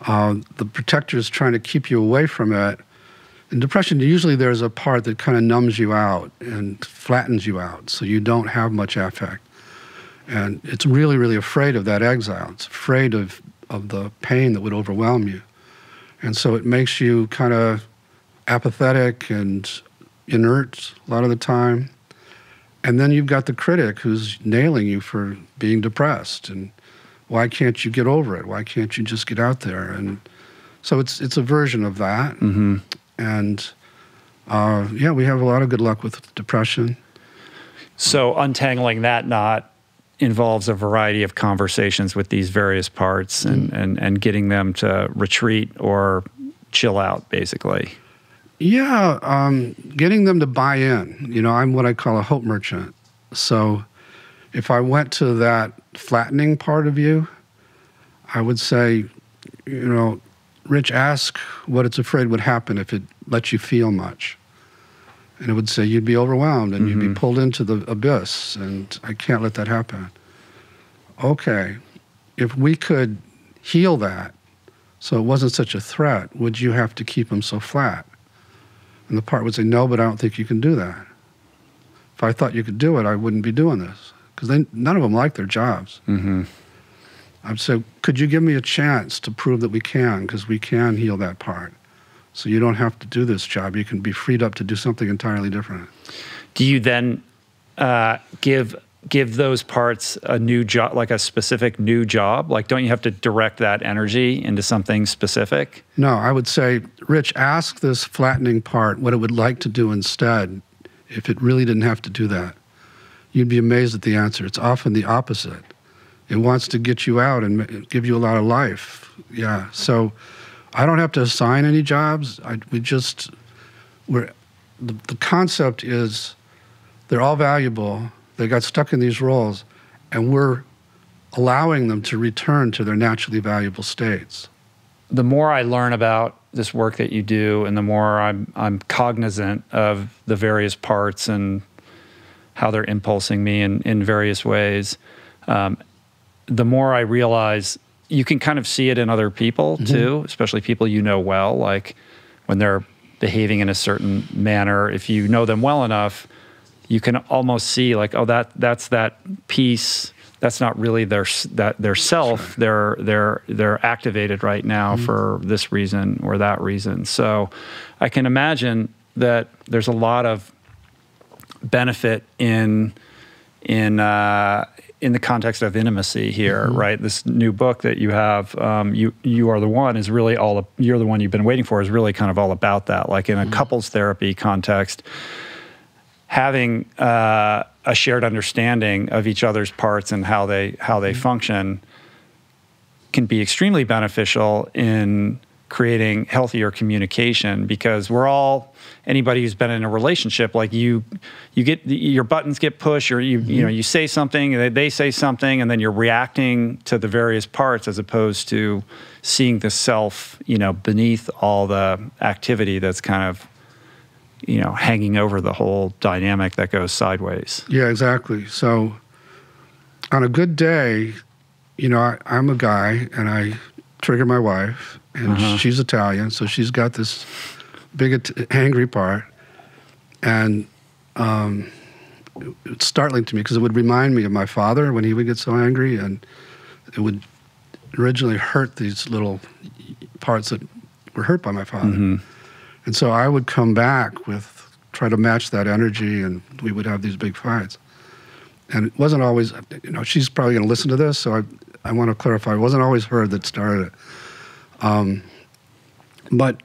uh, the protector is trying to keep you away from it. In depression, usually there's a part that kind of numbs you out and flattens you out, so you don't have much affect. And it's really, really afraid of that exile. It's afraid of, of the pain that would overwhelm you. And so it makes you kind of apathetic and inert a lot of the time. And then you've got the critic who's nailing you for being depressed. And why can't you get over it? Why can't you just get out there? And so it's, it's a version of that. Mm-hmm. And uh, yeah, we have a lot of good luck with depression. So untangling that knot involves a variety of conversations with these various parts and, mm. and, and getting them to retreat or chill out, basically. Yeah, um, getting them to buy in. You know, I'm what I call a hope merchant. So if I went to that flattening part of you, I would say, you know, Rich, ask what it's afraid would happen if it lets you feel much. And it would say you'd be overwhelmed and mm-hmm. you'd be pulled into the abyss, and I can't let that happen. Okay, if we could heal that so it wasn't such a threat, would you have to keep them so flat? And the part would say, no, but I don't think you can do that. If I thought you could do it, I wouldn't be doing this. Because none of them like their jobs. Mm-hmm. I'd say, could you give me a chance to prove that we can, because we can heal that part? So you don't have to do this job. You can be freed up to do something entirely different. Do you then uh, give give those parts a new job, like a specific new job? Like, don't you have to direct that energy into something specific? No, I would say, Rich, ask this flattening part what it would like to do instead if it really didn't have to do that. You'd be amazed at the answer. It's often the opposite. It wants to get you out and give you a lot of life. Yeah, so I don't have to assign any jobs. I, we just, we're, the, the concept is they're all valuable. They got stuck in these roles, and we're allowing them to return to their naturally valuable states. The more I learn about this work that you do, and the more I'm, I'm cognizant of the various parts and how they're impulsing me in, in various ways, um, the more I realize you can kind of see it in other people mm-hmm. too, especially people you know well, like when they're behaving in a certain manner. If you know them well enough, you can almost see like, oh, that that's that piece. That's not really their that their self. Sure. They're they're they're activated right now mm-hmm. for this reason or that reason. So, I can imagine that there's a lot of benefit in in. Uh, in the context of intimacy here, mm-hmm. right? This new book that you have, um, you you are the one, is really all, you're the one you've been waiting for, is really kind of all about that. Like in a mm-hmm. couples therapy context, having uh, a shared understanding of each other's parts and how they, how they mm-hmm. function can be extremely beneficial in creating healthier communication, because we're all, anybody who's been in a relationship, like you, you get, your buttons get pushed, or you, mm-hmm. you know, you say something, they, they say something, and then you're reacting to the various parts as opposed to seeing the self, you know, beneath all the activity that's kind of, you know, hanging over the whole dynamic that goes sideways. Yeah, exactly. So on a good day, you know, I, I'm a guy and I trigger my wife. And uh-huh. she's Italian, so she's got this big, angry part. And um, it's startling to me because it would remind me of my father when he would get so angry, and it would originally hurt these little parts that were hurt by my father. Mm-hmm. And so I would come back with, try to match that energy, and we would have these big fights. And it wasn't always, you know, she's probably going to listen to this, so I, I want to clarify, it wasn't always her that started it. Um, but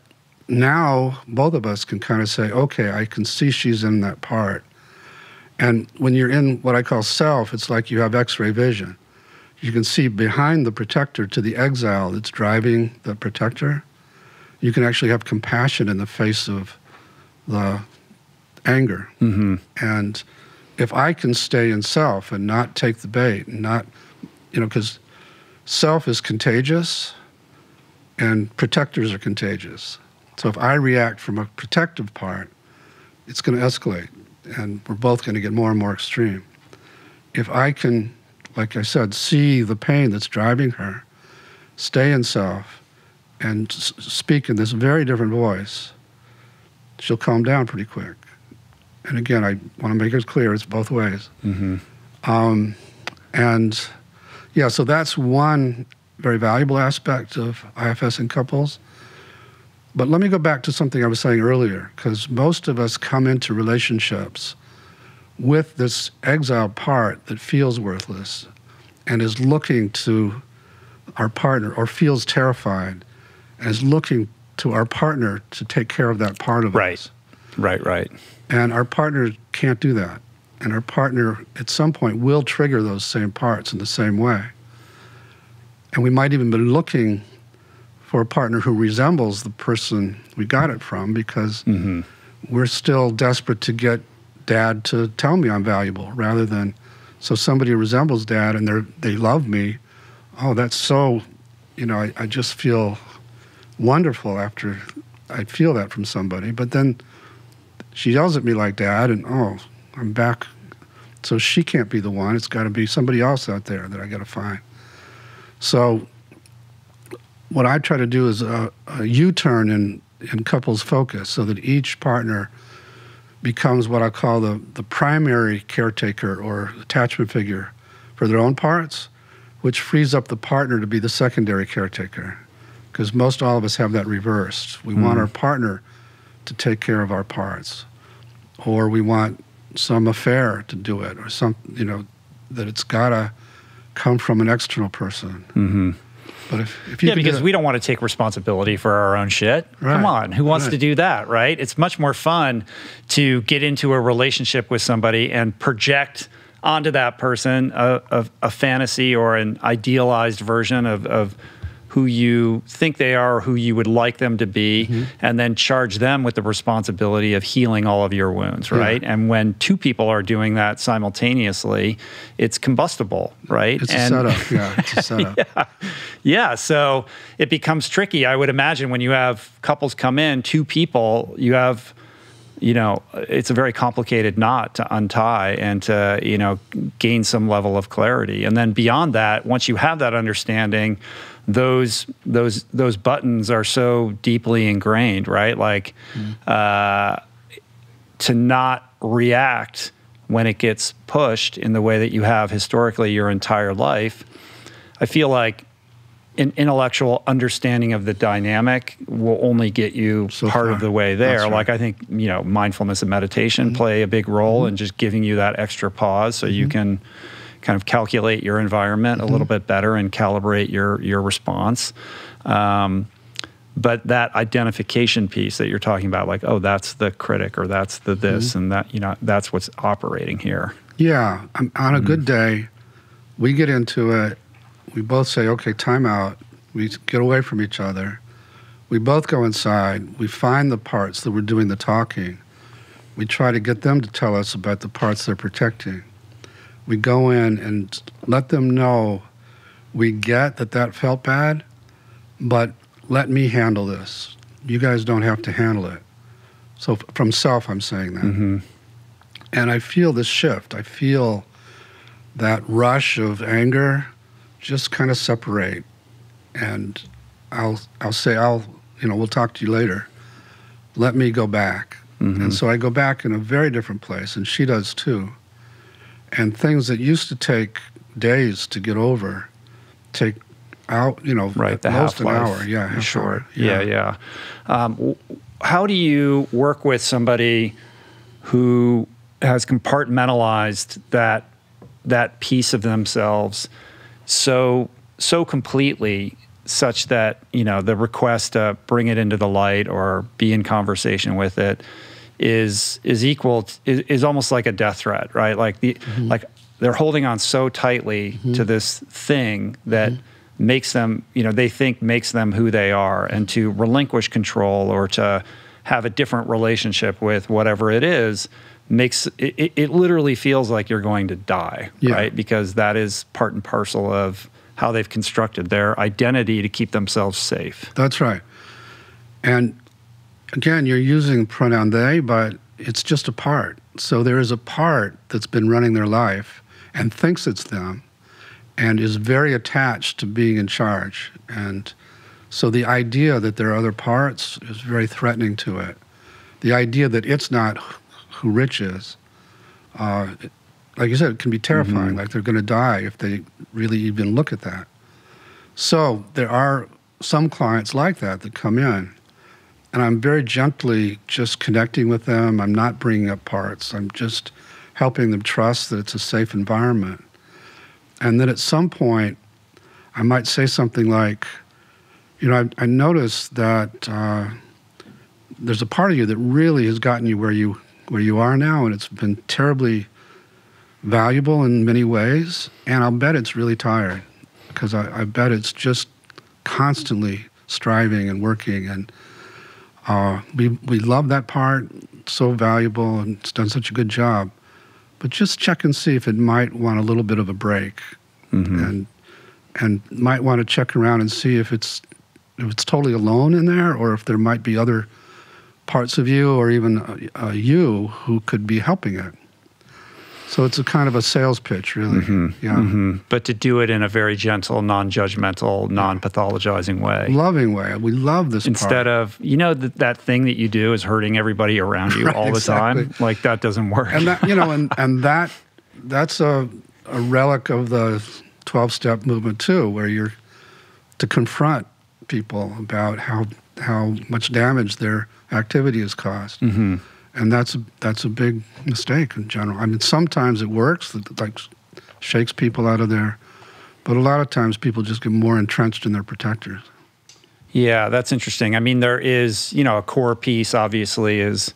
now both of us can kind of say, okay, I can see she's in that part. And when you're in what I call self, it's like you have X-ray vision. You can see behind the protector to the exile that's driving the protector. You can actually have compassion in the face of the anger. Mm-hmm. And if I can stay in self and not take the bait and not, you know, because self is contagious. And protectors are contagious. So if I react from a protective part, it's going to escalate, and we're both going to get more and more extreme. If I can, like I said, see the pain that's driving her, stay in self, and s speak in this very different voice, she'll calm down pretty quick. And again, I want to make it clear, it's both ways. Mm-hmm. um, and yeah, so that's one very valuable aspect of I F S in couples. But let me go back to something I was saying earlier, because most of us come into relationships with this exiled part that feels worthless and is looking to our partner, or feels terrified, and is looking to our partner to take care of that part of right. us. Right, right, right. And our partner can't do that. And our partner at some point will trigger those same parts in the same way. And we might even be looking for a partner who resembles the person we got it from, because mm-hmm. we're still desperate to get dad to tell me I'm valuable, rather than, so somebody resembles dad and they're, they love me. Oh, that's so, you know, I, I just feel wonderful after I feel that from somebody. But then she yells at me like that, and oh, I'm back. So she can't be the one. It's got to be somebody else out there that I got to find. So what I try to do is a, a U-turn in, in couples focus so that each partner becomes what I call the, the primary caretaker or attachment figure for their own parts, which frees up the partner to be the secondary caretaker, because most all of us have that reversed. We mm. want our partner to take care of our parts, or we want some affair to do it, or some, you know, that it's gotta come from an external person. Mm-hmm. But if, if you yeah, because do we don't want to take responsibility for our own shit. Right. Come on, who wants right. to do that, right? It's much more fun to get into a relationship with somebody and project onto that person a, a, a fantasy or an idealized version of, of who you think they are, or who you would like them to be, mm-hmm. and then charge them with the responsibility of healing all of your wounds, right? Yeah. And when two people are doing that simultaneously, it's combustible, right? It's and, a setup, yeah, it's a setup. yeah. yeah, so it becomes tricky. I would imagine when you have couples come in, two people, you have, you know, it's a very complicated knot to untie and to, you know, gain some level of clarity. And then beyond that, once you have that understanding, those those those buttons are so deeply ingrained, right? Like mm. uh, to not react when it gets pushed in the way that you have historically your entire life. I feel like an intellectual understanding of the dynamic will only get you so part far. of the way there. Right. Like I think, you know, mindfulness and meditation mm. play a big role mm. in just giving you that extra pause so mm. you can kind of calculate your environment mm-hmm. a little bit better and calibrate your your response. Um, but that identification piece that you're talking about, like, oh, that's the critic or that's the this mm-hmm. and that, you know, that's what's operating here. Yeah, um, on a mm-hmm. good day, we get into it, we both say, okay, time out. We get away from each other. We both go inside, we find the parts that we're doing the talking. We try to get them to tell us about the parts they're protecting. We go in and let them know we get that that felt bad, but let me handle this. You guys don't have to handle it. So from self, I'm saying that. Mm-hmm. And I feel this shift. I feel that rush of anger just kind of separate. And I'll, I'll say, I'll, you know, we'll talk to you later. Let me go back. Mm-hmm. And so I go back in a very different place, and she does too. And things that used to take days to get over take out, you know, right, the most an hour. Yeah, sure. Yeah, yeah. yeah. Um, how do you work with somebody who has compartmentalized that that piece of themselves so so completely, such that, you know, the request to bring it into the light or be in conversation with it is is equal to, is, is almost like a death threat, right? Like the mm-hmm. like they're holding on so tightly mm-hmm. to this thing that mm-hmm. makes them, you know, they think makes them who they are, and to relinquish control or to have a different relationship with whatever it is makes it, it, it literally feels like you're going to die, yeah. right? Because that is part and parcel of how they've constructed their identity to keep themselves safe. That's right. And again, you're using pronoun they, but it's just a part. So there is a part that's been running their life and thinks it's them and is very attached to being in charge. And so the idea that there are other parts is very threatening to it. The idea that it's not who Rich is, uh, like you said, it can be terrifying. Mm-hmm. Like they're going to die if they really even look at that. So there are some clients like that that come in. And I'm very gently just connecting with them. I'm not bringing up parts. I'm just helping them trust that it's a safe environment. And then at some point, I might say something like, you know, I, I noticed that uh, there's a part of you that really has gotten you where you where you are now, and it's been terribly valuable in many ways. And I'll bet it's really tired, because I, I bet it's just constantly striving and working. And Uh, we, we love that part, so valuable, and it's done such a good job. But just check and see if it might want a little bit of a break, mm-hmm. and and might want to check around and see if it's if it's totally alone in there, or if there might be other parts of you or even uh, you who could be helping it. So it's a kind of a sales pitch, really. Mm-hmm. Yeah. Mm-hmm. But to do it in a very gentle, non-judgmental, non-pathologizing way. Loving way. We love this Instead part. of, you know, th that thing that you do is hurting everybody around you right, all the exactly. time. Like, that doesn't work. And that, you know, and, and that that's a, a relic of the twelve-step movement, too, where you're to confront people about how, how much damage their activity has caused. Mm-hmm. And that's that's a big mistake in general. I mean, sometimes it works, like shakes people out of there, but a lot of times people just get more entrenched in their protectors. Yeah, that's interesting. I mean, there is, you know, a core piece obviously is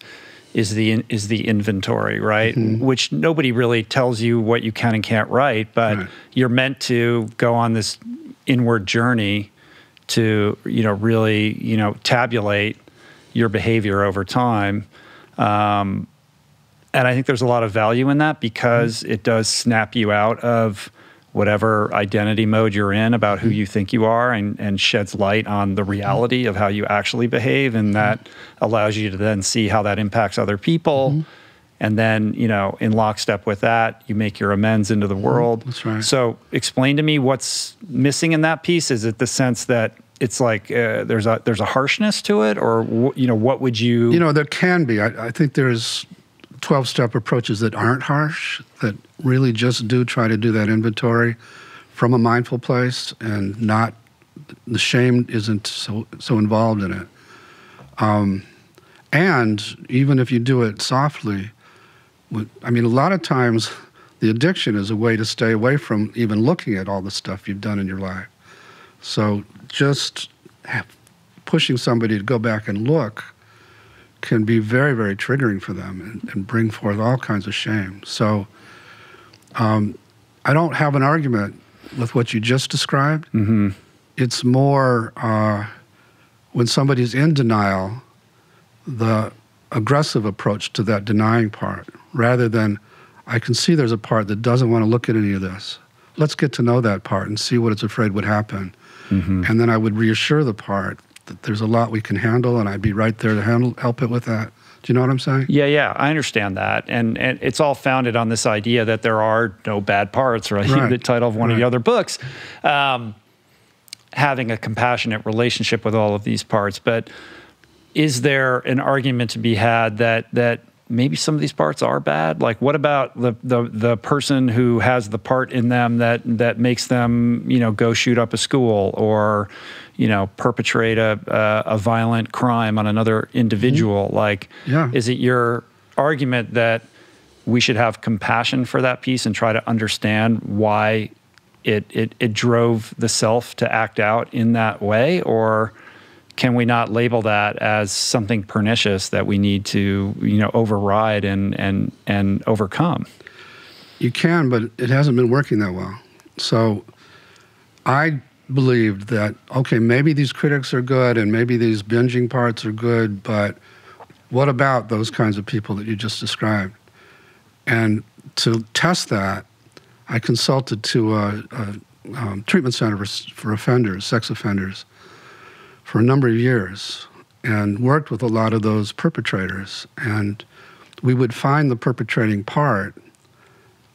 is the is the inventory, right? Mm-hmm. Which nobody really tells you what you can and can't write, but right. you're meant to go on this inward journey to, you know, really, you know, tabulate your behavior over time. Um, and I think there's a lot of value in that because it does snap you out of whatever identity mode you're in about who you think you are, and, and sheds light on the reality of how you actually behave. And that allows you to then see how that impacts other people. Mm-hmm. And then, you know, in lockstep with that, you make your amends into the world. That's right. So explain to me what's missing in that piece. Is it the sense that it's like uh, there's a there's a harshness to it, or you know, what would you? You know, there can be. I, I think there's twelve-step approaches that aren't harsh, that really just do try to do that inventory from a mindful place, and not the shame isn't so so involved in it. Um, and even if you do it softly, I mean, a lot of times the addiction is a way to stay away from even looking at all the stuff you've done in your life. So just pushing somebody to go back and look can be very, very triggering for them, and, and bring forth all kinds of shame. So um, I don't have an argument with what you just described. Mm-hmm. It's more uh, when somebody's in denial, the aggressive approach to that denying part, rather than, I can see there's a part that doesn't want to look at any of this. Let's get to know that part and see what it's afraid would happen. Mm-hmm. And then I would reassure the part that there's a lot we can handle, and I'd be right there to handle, help it with that. Do you know what I'm saying? Yeah, yeah, I understand that. And, and it's all founded on this idea that there are no bad parts, right? right. The title of one right. of the other books. Um, having a compassionate relationship with all of these parts. But is there an argument to be had that, that maybe some of these parts are bad? Like, what about the, the the person who has the part in them that that makes them, you know, go shoot up a school, or, you know, perpetrate a a, a violent crime on another individual? Mm-hmm. Like, yeah. is it your argument that we should have compassion for that piece and try to understand why it it, it drove the self to act out in that way, or can we not label that as something pernicious that we need to, you know, override and and and overcome? You can, but it hasn't been working that well. So I believed that, okay, maybe these critics are good and maybe these binging parts are good, but what about those kinds of people that you just described? And to test that, I consulted to a, a um, treatment center for, for offenders, sex offenders, for a number of years, and worked with a lot of those perpetrators. And we would find the perpetrating part,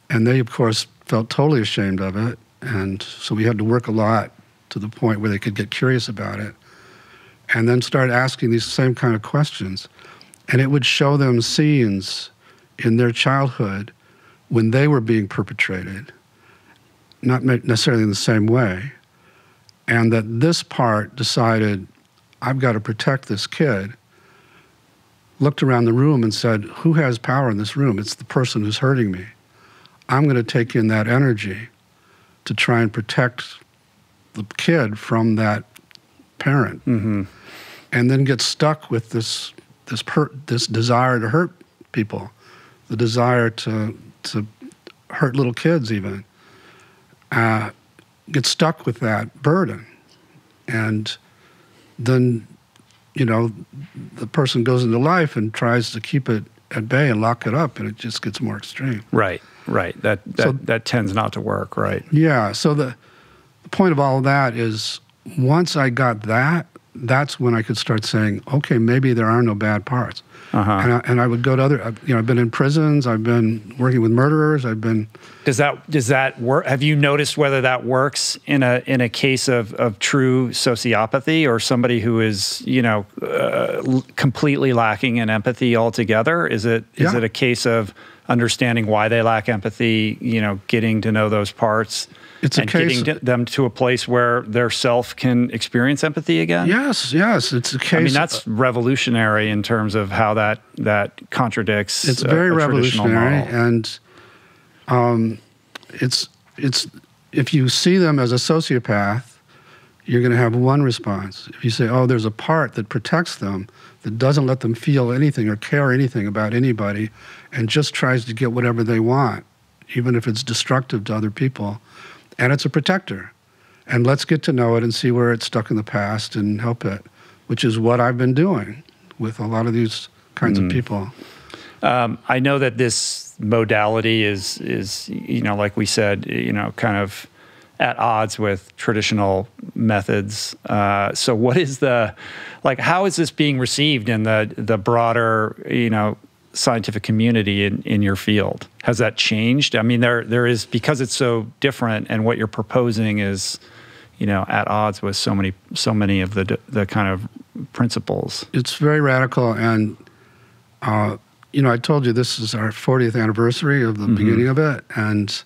and they, of course, felt totally ashamed of it. And so we had to work a lot to the point where they could get curious about it, and then start asking these same kind of questions. And it would show them scenes in their childhood when they were being perpetrated, not necessarily in the same way, and that this part decided, I've got to protect this kid, looked around the room and said, who has power in this room? It's the person who's hurting me. I'm going to take in that energy to try and protect the kid from that parent. Mm-hmm. And then get stuck with this, this, per, this desire to hurt people, the desire to, to hurt little kids even. Uh, get stuck with that burden. And then, you know, the person goes into life and tries to keep it at bay and lock it up, and it just gets more extreme. Right, right. That that, so, that tends not to work, right? Yeah, so the, the point of all of that is, once I got that, that's when I could start saying, okay, maybe there are no bad parts. Uh-huh. And, I, and I would go to other, you know, I've been in prisons, I've been working with murderers, I've been. Does that, does that work? Have you noticed whether that works in a, in a case of, of true sociopathy, or somebody who is, you know, uh, completely lacking in empathy altogether? Is it, is yeah. it a case of understanding why they lack empathy, you know, getting to know those parts? It's a and case, getting them to a place where their self can experience empathy again? Yes, yes, it's a case. I mean, that's revolutionary in terms of how that, that contradicts It's very a, a revolutionary, and um, it's, it's, if you see them as a sociopath, you're gonna have one response. If you say, oh, there's a part that protects them, that doesn't let them feel anything or care anything about anybody, and just tries to get whatever they want, even if it's destructive to other people, and it's a protector. And let's get to know it and see where it's stuck in the past and help it, which is what I've been doing with a lot of these kinds mm. of people. Um, I know that this modality is, is, you know, like we said, you know, kind of at odds with traditional methods. Uh, so what is the, like, how is this being received in the, the broader, you know, scientific community in, in your field? Has that changed? I mean, there there is, because it's so different, and what you're proposing is, you know, at odds with so many so many of the the kind of principles. It's very radical, and uh, you know, I told you this is our fortieth anniversary of the mm-hmm. beginning of it, and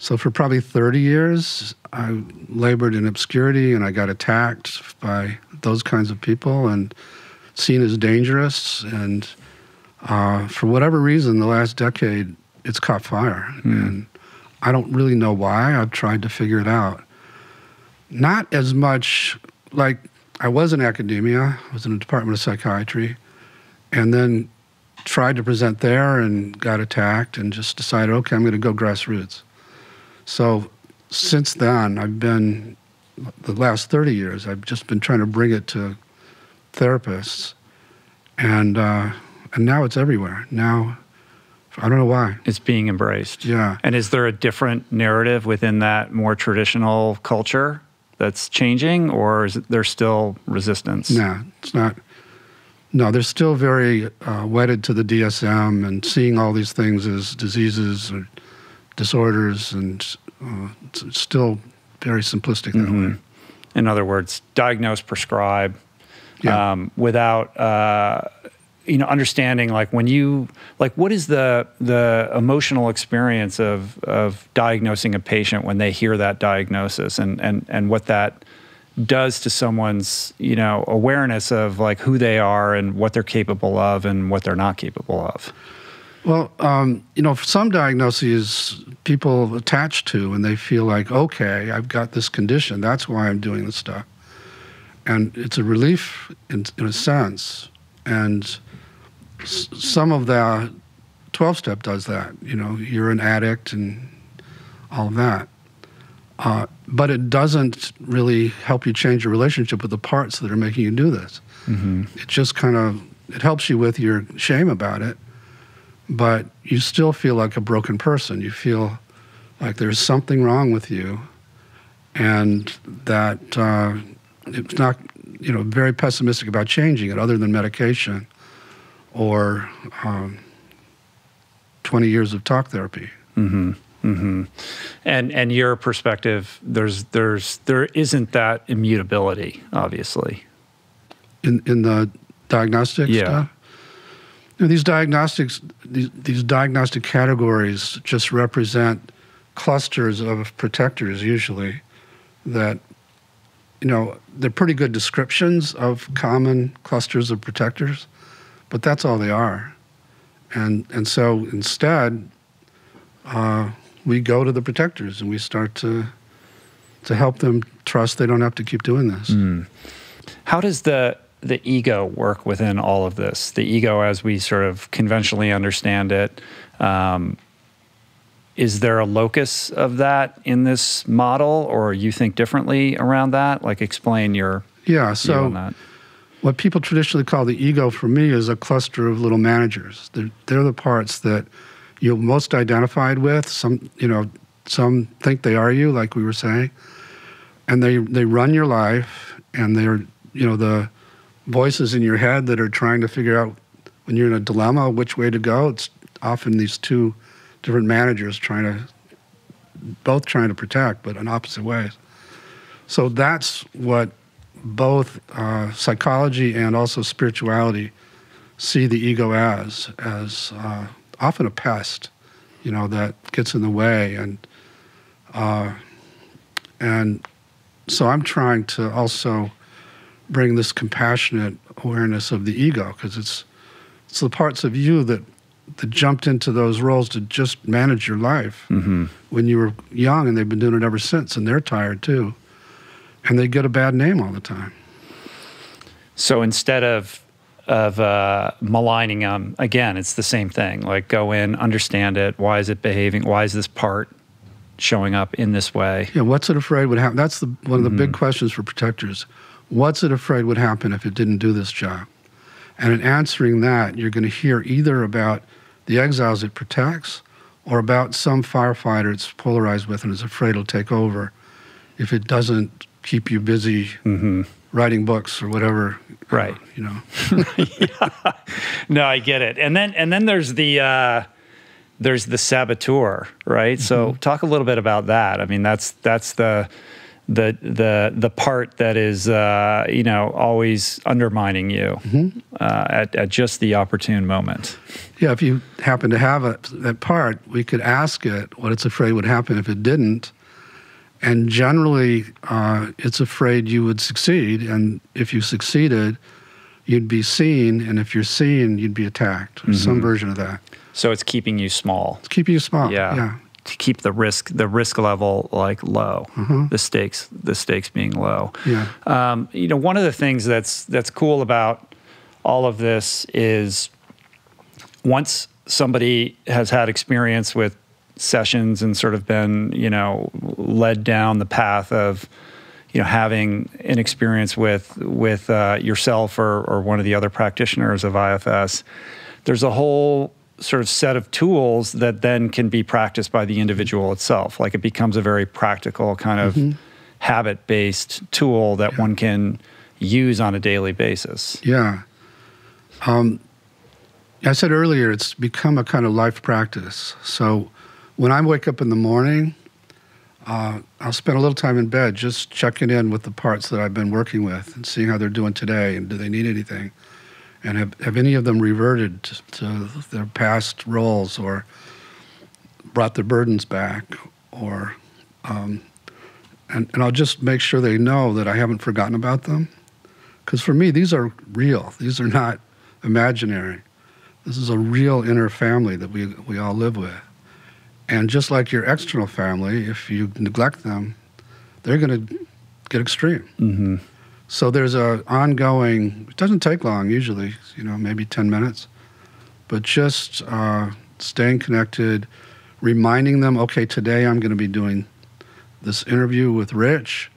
so for probably thirty years, I labored in obscurity, and I got attacked by those kinds of people, and seen as dangerous, and Uh, for whatever reason, the last decade, it's caught fire. Mm. And I don't really know why. I've tried to figure it out. Not as much, like, I was in academia, I was in the Department of Psychiatry, and then tried to present there and got attacked, and just decided, okay, I'm gonna go grassroots. So since then, I've been, the last thirty years, I've just been trying to bring it to therapists, and, uh, And now it's everywhere. Now, I don't know why. It's being embraced. Yeah. And is there a different narrative within that more traditional culture that's changing, or is there still resistance? No, it's not. No, they're still very uh, wedded to the D S M and seeing all these things as diseases or disorders, and uh, it's still very simplistic that mm-hmm. way. In other words, diagnose, prescribe, yeah. um, without... Uh, you know, understanding, like, when you, like, what is the the emotional experience of of diagnosing a patient when they hear that diagnosis, and and and what that does to someone's, you know, awareness of, like, who they are and what they're capable of and what they're not capable of? Well, um, you know, for some diagnoses people attach to, and they feel like, okay, I've got this condition, that's why I'm doing this stuff. And it's a relief in, in a sense. And some of the twelve-step does that. You know, you're an addict and all of that. Uh, but it doesn't really help you change your relationship with the parts that are making you do this. Mm-hmm. It just kind of, it helps you with your shame about it, but you still feel like a broken person. You feel like there's something wrong with you, and that uh, it's not, you know, very pessimistic about changing it other than medication or um, twenty years of talk therapy. Mm-hmm, mm-hmm. And, and your perspective, there's, there's, there isn't that immutability, obviously. In, in the diagnostic yeah. stuff? You know, these diagnostics, these, these diagnostic categories just represent clusters of protectors, usually, that, you know, they're pretty good descriptions of common clusters of protectors, but that's all they are. And, and so instead, uh, we go to the protectors and we start to, to help them trust they don't have to keep doing this. Mm. How does the, the ego work within all of this? The ego, as we sort of conventionally understand it, um, is there a locus of that in this model, or you think differently around that? Like, explain your yeah, so view on that. What people traditionally call the ego for me is a cluster of little managers. They're, they're the parts that you're most identified with. Some, you know, some think they are you, like we were saying, and they, they run your life, and they're you know, the voices in your head that are trying to figure out when you're in a dilemma which way to go. It's often these two different managers trying to, both trying to protect, but in opposite ways. So that's what both uh, psychology and also spirituality see the ego as, as uh, often a pest, you know, that gets in the way. And uh, and so I'm trying to also bring this compassionate awareness of the ego, because it's, it's the parts of you that, that jumped into those roles to just manage your life mm-hmm. when you were young, and they've been doing it ever since, and they're tired too. And they get a bad name all the time. So instead of of uh, maligning them, again, it's the same thing. Like, go in, understand it. Why is it behaving? Why is this part showing up in this way? Yeah, what's it afraid would happen? That's the, one of the mm-hmm. big questions for protectors. What's it afraid would happen if it didn't do this job? And in answering that, you're going to hear either about the exiles it protects or about some firefighter it's polarized with and is afraid it'll take over if it doesn't keep you busy mm-hmm. writing books or whatever. Right. Uh, you know. yeah. No, I get it. And then and then there's the uh, there's the saboteur, right? Mm-hmm. So talk a little bit about that. I mean, that's that's the the the the part that is uh, you know, always undermining you mm-hmm. uh, at at just the opportune moment. Yeah, if you happen to have a, that part, we could ask it what it's afraid would happen if it didn't. And generally, uh, it's afraid you would succeed, and if you succeeded, you'd be seen, and if you're seen, you'd be attacked, or mm-hmm. some version of that. So it's keeping you small. It's keeping you small, yeah. yeah. To keep the risk, the risk level like low, mm-hmm. the stakes, the stakes being low. Yeah. Um, you know, one of the things that's that's cool about all of this is once somebody has had experience with sessions and sort of been, you know, led down the path of, you know, having an experience with with uh, yourself or or one of the other practitioners of I F S, there's a whole sort of set of tools that then can be practiced by the individual itself. Like, it becomes a very practical kind of mm-hmm. habit-based tool that yeah. one can use on a daily basis. Yeah. Um, I said earlier, it's become a kind of life practice. So when I wake up in the morning, uh, I'll spend a little time in bed just checking in with the parts that I've been working with and seeing how they're doing today, and do they need anything, and have, have any of them reverted to, to their past roles or brought their burdens back, or um, and, and I'll just make sure they know that I haven't forgotten about them. Because for me, these are real. These are not imaginary. This is a real inner family that we, we all live with. And just like your external family, if you neglect them, they're going to get extreme. Mm-hmm. So there's an ongoing, it doesn't take long usually, you know, maybe ten minutes, but just uh, staying connected, reminding them, okay, today I'm going to be doing this interview with Rich,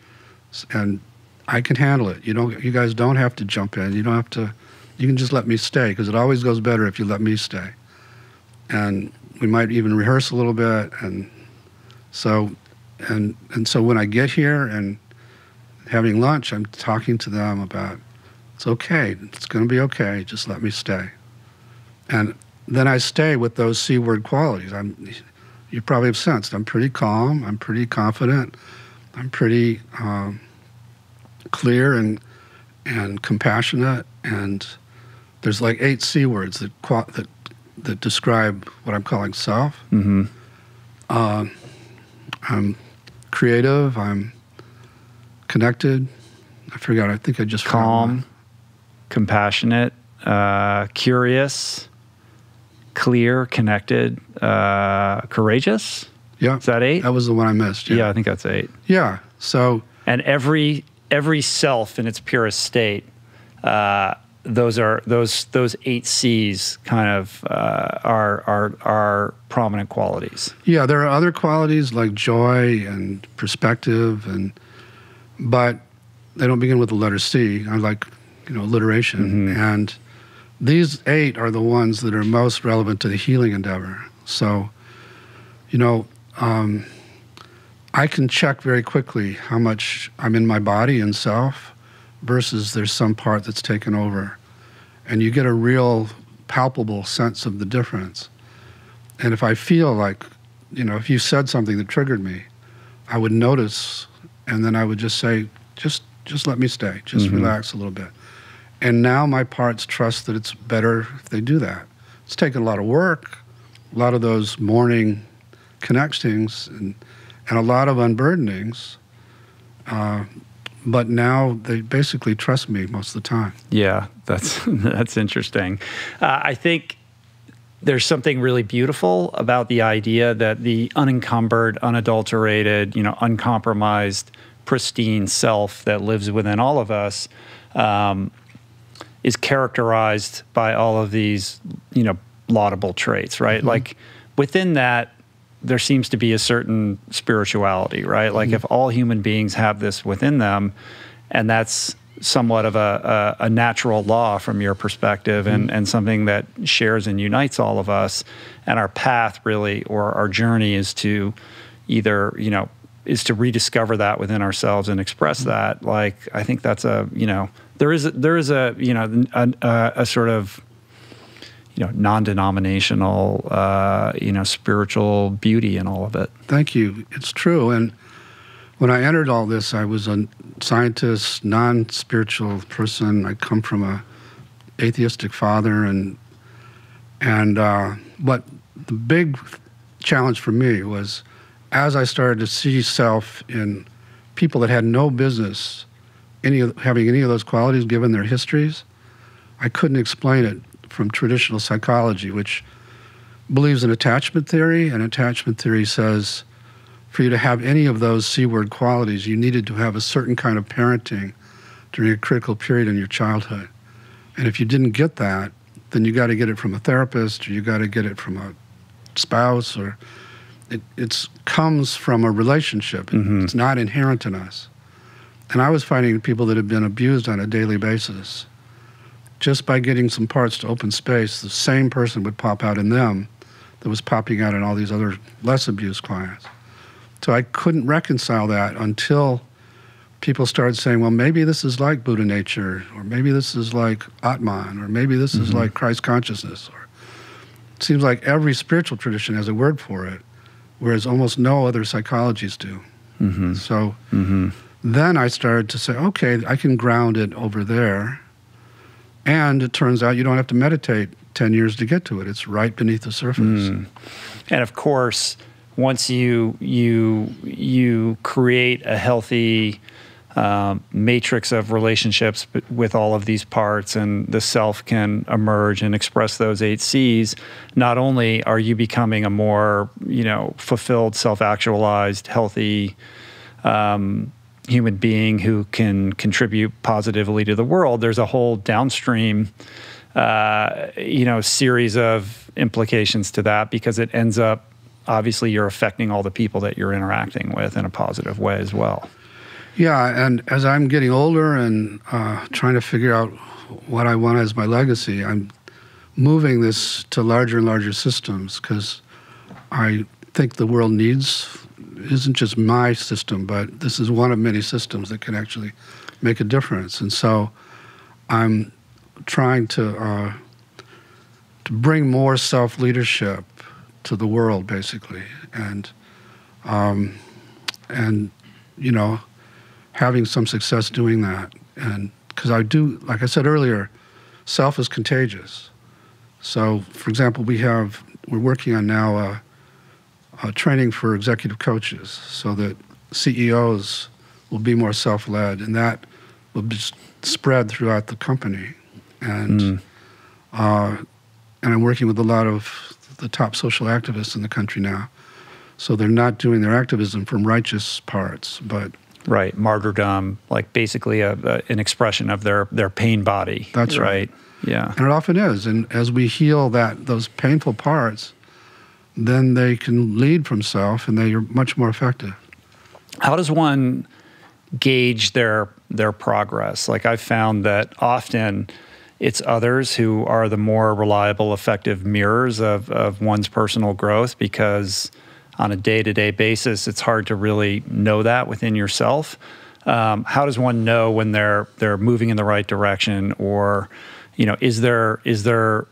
and I can handle it. You don't, you guys don't have to jump in. You don't have to, you can just let me stay, because it always goes better if you let me stay. And we might even rehearse a little bit, and so and and so when I get here and having lunch, I'm talking to them about, it's okay, it's going to be okay, just let me stay. And then I stay with those C-word qualities. I'm, you probably have sensed, I'm pretty calm, I'm pretty confident, I'm pretty um, clear and and compassionate, and there's like eight C-words that that. that describe what I'm calling self. Mm-hmm. uh, I'm creative, I'm connected, I forgot, I think I just calm, compassionate, uh, curious, clear, connected, uh, courageous? Yeah. Is that eight? That was the one I missed, yeah. Yeah, I think that's eight. Yeah, so. And every, every self in its purest state, uh, Those are those those eight C's kind of uh, are are are prominent qualities. Yeah, there are other qualities like joy and perspective, and but they don't begin with the letter C. I like, you know, alliteration, mm-hmm. and these eight are the ones that are most relevant to the healing endeavor. So, you know, um, I can check very quickly how much I'm in my body and self, versus there's some part that's taken over. And you get a real palpable sense of the difference. And if I feel like, you know, if you said something that triggered me, I would notice, and then I would just say, just just let me stay, just mm-hmm. relax a little bit. And now my parts trust that it's better if they do that. It's taken a lot of work, a lot of those morning connectings, and, and a lot of unburdenings, uh, but now they basically trust me most of the time. Yeah, that's, that's interesting. Uh, I think there's something really beautiful about the idea that the unencumbered, unadulterated, you know, uncompromised, pristine self that lives within all of us um, is characterized by all of these, you know, laudable traits, right? Mm-hmm. Like within that, there seems to be a certain spirituality, right? Like mm-hmm. if all human beings have this within them, and that's somewhat of a, a, a natural law from your perspective and, mm-hmm. and something that shares and unites all of us, and our path really, or our journey is to either, you know, is to rediscover that within ourselves and express mm-hmm. that. Like, I think that's a, you know, there is, there is a, you know, a, a sort of, you know, non-denominational, uh, you know, spiritual beauty in all of it. Thank you. It's true. And when I entered all this, I was a scientist, non-spiritual person. I come from a atheistic father, and and uh, but the big challenge for me was as I started to see self in people that had no business any of, having any of those qualities given their histories, I couldn't explain it from traditional psychology, which believes in attachment theory, and attachment theory says for you to have any of those C-word qualities, you needed to have a certain kind of parenting during a critical period in your childhood. And if you didn't get that, then you got to get it from a therapist, or you got to get it from a spouse, or it it's, comes from a relationship. Mm-hmm. It's not inherent in us. And I was finding people that had been abused on a daily basis. Just by getting some parts to open space, the same person would pop out in them that was popping out in all these other less abused clients. So I couldn't reconcile that until people started saying, well, maybe this is like Buddha nature, or maybe this is like Atman, or maybe this mm-hmm. is like Christ consciousness. Or it seems like every spiritual tradition has a word for it, whereas almost no other psychologies do. Mm-hmm. So mm-hmm. then I started to say, okay, I can ground it over there. And it turns out you don't have to meditate ten years to get to it. It's right beneath the surface. Mm. And of course, once you you you create a healthy um, matrix of relationships with all of these parts, and the self can emerge and express those eight C's, not only are you becoming a more, you know, fulfilled, self-actualized, healthy um, human being who can contribute positively to the world, there's a whole downstream uh, you know, series of implications to that, because it ends up, obviously, you're affecting all the people that you're interacting with in a positive way as well. Yeah, and as I'm getting older and uh, trying to figure out what I want as my legacy, I'm moving this to larger and larger systems, because I think the world needs, isn't just my system, but this is one of many systems that can actually make a difference. And so I'm trying to, uh, to bring more self-leadership to the world, basically, and um, and you know, having some success doing that, and because I do, like I said earlier, self is contagious. So, for example, we have we're working on now a, a training for executive coaches, so that C E Os will be more self-led, and that will be spread throughout the company, and mm. uh, and I'm working with a lot of the top social activists in the country now. So they're not doing their activism from righteous parts, but... Right, martyrdom, like basically a, a, an expression of their, their pain body. That's right. right. Yeah. And it often is. And as we heal that those painful parts, then they can lead from self, and they are much more effective. How does one gauge their, their progress? Like, I've found that often it's others who are the more reliable, effective mirrors of, of one's personal growth, because on a day-to-day basis, it's hard to really know that within yourself. Um, how does one know when they're they're moving in the right direction, or, you know, is there is there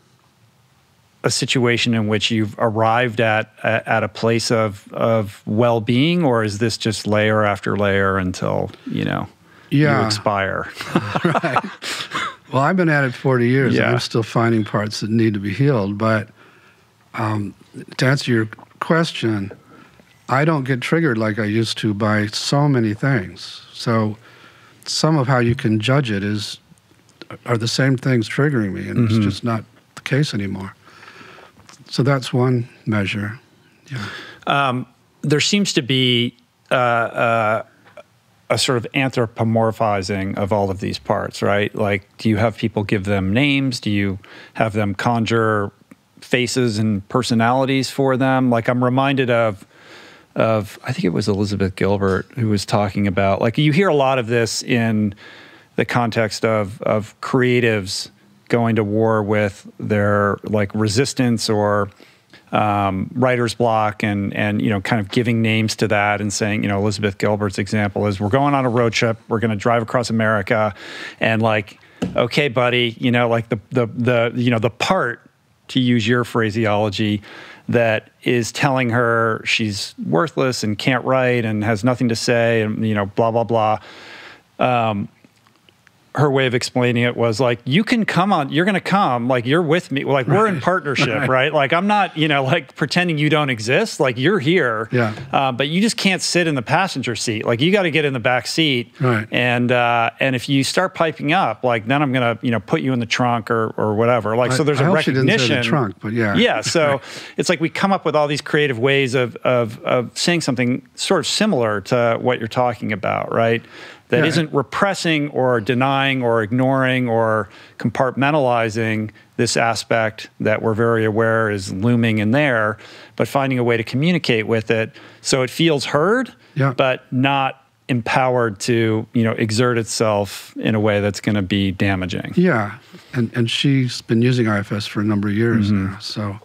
a situation in which you've arrived at at, at a place of of well-being, or is this just layer after layer until, you know, yeah. you expire? Right. Well, I've been at it forty years, yeah. and I'm still finding parts that need to be healed. But um, to answer your question, I don't get triggered like I used to by so many things. So some of how you can judge it is, are the same things triggering me, and mm-hmm. it's just not the case anymore. So that's one measure. Yeah. Um, there seems to be uh, uh, a sort of anthropomorphizing of all of these parts, right? Like, do you have people give them names? Do you have them conjure faces and personalities for them? Like, I'm reminded of, of I think it was Elizabeth Gilbert who was talking about, like, you hear a lot of this in the context of, of creatives going to war with their like resistance or um, writer's block, and, and, you know, kind of giving names to that and saying, you know, Elizabeth Gilbert's example is, we're going on a road trip, we're gonna drive across America, and like, okay, buddy, you know, like the, the, the you know, the part, to use your phraseology, that is telling her she's worthless and can't write and has nothing to say and, you know, blah, blah, blah. Um, her way of explaining it was like, you can come on, you're gonna come, like, you're with me, like, right. we're in partnership, right. right? Like, I'm not, you know, like pretending you don't exist, like, you're here, yeah. uh, but you just can't sit in the passenger seat. Like, you gotta get in the back seat. Right. And uh, and if you start piping up, like, then I'm gonna, you know, put you in the trunk or, or whatever. Like, I, so there's I a recognition. Didn't say the trunk, but yeah. Yeah, so right. it's like we come up with all these creative ways of, of, of saying something sort of similar to what you're talking about, right? That yeah. isn't repressing or denying or ignoring or compartmentalizing this aspect that we're very aware is looming in there, but finding a way to communicate with it so it feels heard, yeah. but not empowered to, you know, exert itself in a way that's going to be damaging. Yeah, and, and she's been using I F S for a number of years mm-hmm. now, so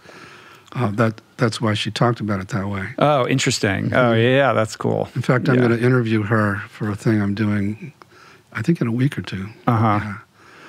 uh, that... that's why she talked about it that way. Oh, interesting. Mm-hmm. Oh, yeah, that's cool. In fact, I'm yeah. going to interview her for a thing I'm doing, I think in a week or two. Uh-huh. Yeah.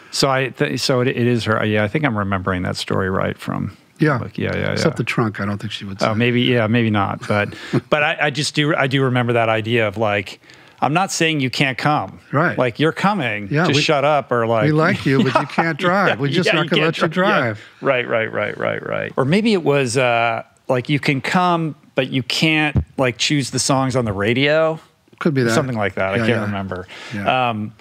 So I, th so it, it is her. Yeah, I think I'm remembering that story right from. Yeah. Like, yeah, yeah, yeah. Except the trunk, I don't think she would say. Oh, maybe, yeah, maybe not. But, but I, I just do, I do remember that idea of like, I'm not saying you can't come. Right. Like, you're coming, yeah, just we, shut up, or like... we like you, but you can't drive. yeah, We're just yeah, not going to let you drive. Yeah. Right, right, right, right, right. Or maybe it was... Uh, like, you can come, but you can't, like, choose the songs on the radio. Could be that. Something like that. Yeah, I can't yeah. remember. Yeah. Um,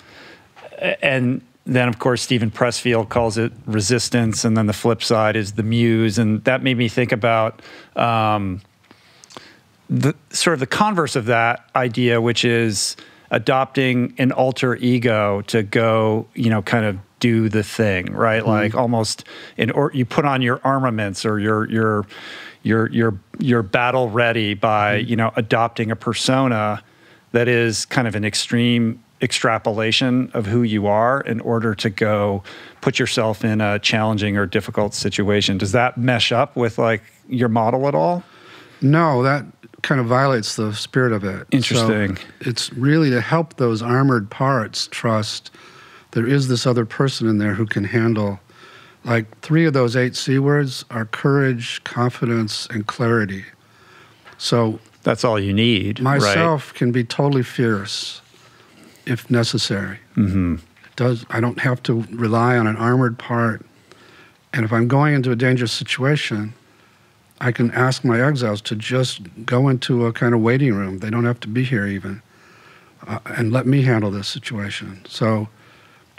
and then, of course, Steven Pressfield calls it resistance, and then the flip side is the muse, and that made me think about um, the sort of the converse of that idea, which is adopting an alter ego to go, you know, kind of do the thing, right? Mm-hmm. Like, almost, in, or you put on your armaments or your... your You're, you're, you're battle ready by, you know, adopting a persona that is kind of an extreme extrapolation of who you are in order to go put yourself in a challenging or difficult situation. Does that mesh up with like your model at all? No, that kind of violates the spirit of it. Interesting. So it's really to help those armored parts trust there is this other person in there who can handle. Like, three of those eight C words are courage, confidence, and clarity. So that's all you need. Myself right? can be totally fierce if necessary. Mm-hmm. It does, I don't have to rely on an armored part. And if I'm going into a dangerous situation, I can ask my exiles to just go into a kind of waiting room. They don't have to be here even. Uh, and let me handle this situation. So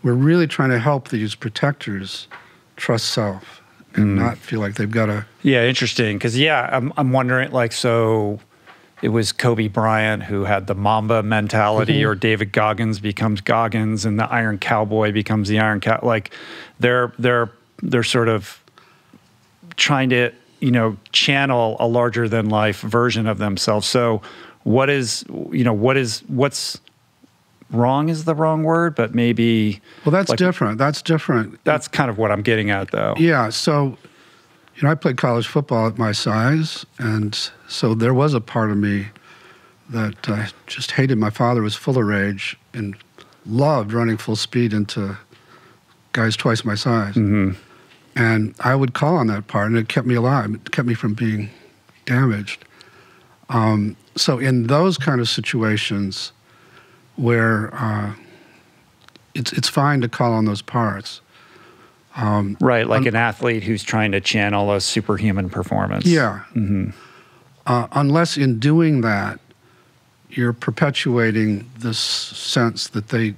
we're really trying to help these protectors trust self and mm. not feel like they've got to... Yeah, interesting, because yeah, I'm, I'm wondering, like, so it was Kobe Bryant who had the Mamba mentality, mm-hmm. or David Goggins becomes Goggins and the Iron Cowboy becomes the Iron Cow. Like, they're, they're, they're sort of trying to, you know, channel a larger-than-life version of themselves. So what is, you know, what is, what's... wrong is the wrong word, but maybe... Well, that's like, different. That's different. That's kind of what I'm getting at, though. Yeah, so, you know, I played college football at my size, and so there was a part of me that I just hated. My father was full of rage and loved running full speed into guys twice my size. Mm-hmm. And I would call on that part, and it kept me alive. It kept me from being damaged. Um, so in those kind of situations where uh, it's, it's fine to call on those parts. Um, right, like an athlete who's trying to channel a superhuman performance. Yeah. Mm-hmm. Uh, unless in doing that, you're perpetuating this sense that they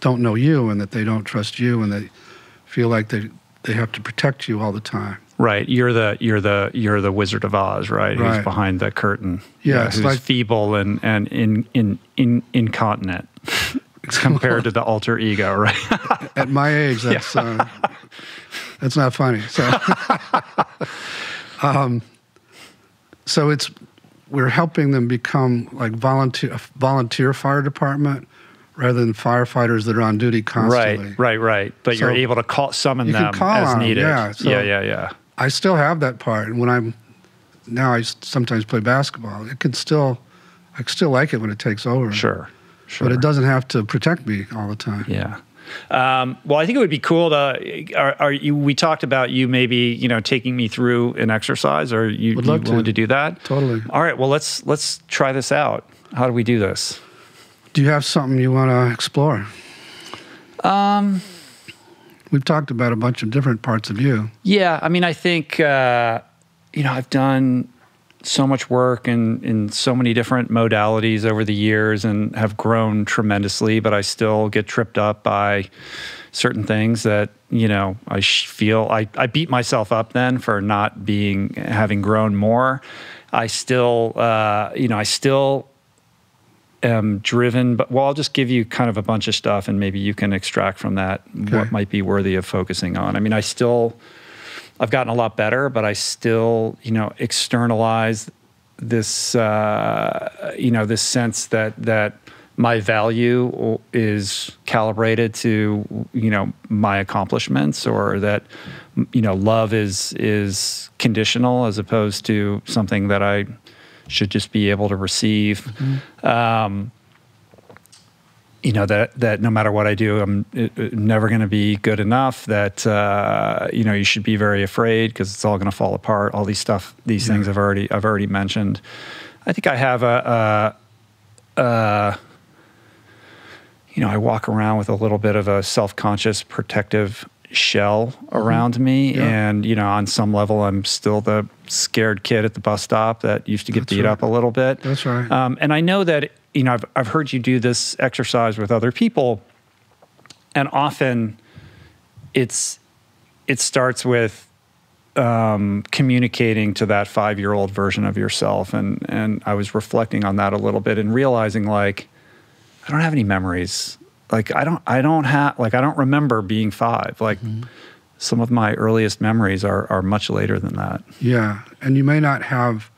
don't know you and that they don't trust you and they feel like they they have to protect you all the time. Right, you're the you're the you're the Wizard of Oz, right? right. Who's behind the curtain? Yeah, yeah, who's like, feeble and and in in in incontinent compared to the alter ego, right? At my age, that's yeah. uh, that's not funny. So, um, so it's we're helping them become like volunteer a volunteer fire department. Rather than firefighters that are on duty constantly. Right, right, right. But so you're able to call, summon them call as on needed. Them, yeah. So yeah, yeah, yeah. I still have that part. And when I'm, now I sometimes play basketball. It can still, I still like it when it takes over. Sure, sure. But it doesn't have to protect me all the time. Yeah. Um, well, I think it would be cool to, are, are you, we talked about you maybe, you know, taking me through an exercise. Are you, would love you willing to. to do that? Totally. All right, well, let's, let's try this out. How do we do this? Do you have something you want to explore? Um, We've talked about a bunch of different parts of you. Yeah, I mean, I think, uh, you know, I've done so much work in, in so many different modalities over the years and have grown tremendously, but I still get tripped up by certain things that, you know, I feel, I, I beat myself up then for not being, having grown more. I still, uh, you know, I still... Um, driven, but well, I'll just give you kind of a bunch of stuff and maybe you can extract from that okay. what might be worthy of focusing on. I mean, I still, I've gotten a lot better, but I still, you know, externalize this, uh, you know, this sense that, that my value is calibrated to, you know, my accomplishments or that, you know, love is, is conditional as opposed to something that I should just be able to receive, mm-hmm. um, you know, that that no matter what I do, I'm it, it, never going to be good enough, that, uh, you know, you should be very afraid because it's all going to fall apart, all these stuff, these yeah. things I've already, I've already mentioned. I think I have a, a, a, you know, I walk around with a little bit of a self-conscious protective shell around mm-hmm. me yeah. and, you know, on some level I'm still the scared kid at the bus stop that used to get That's beat right. up a little bit. That's right. Um, and I know that, you know, I've, I've heard you do this exercise with other people and often it's, it starts with um, communicating to that five-year-old version of yourself. And, and I was reflecting on that a little bit and realizing like, I don't have any memories. Like I don't, I don't have, like I don't remember being five. Like mm-hmm. some of my earliest memories are are much later than that. Yeah, and you may not have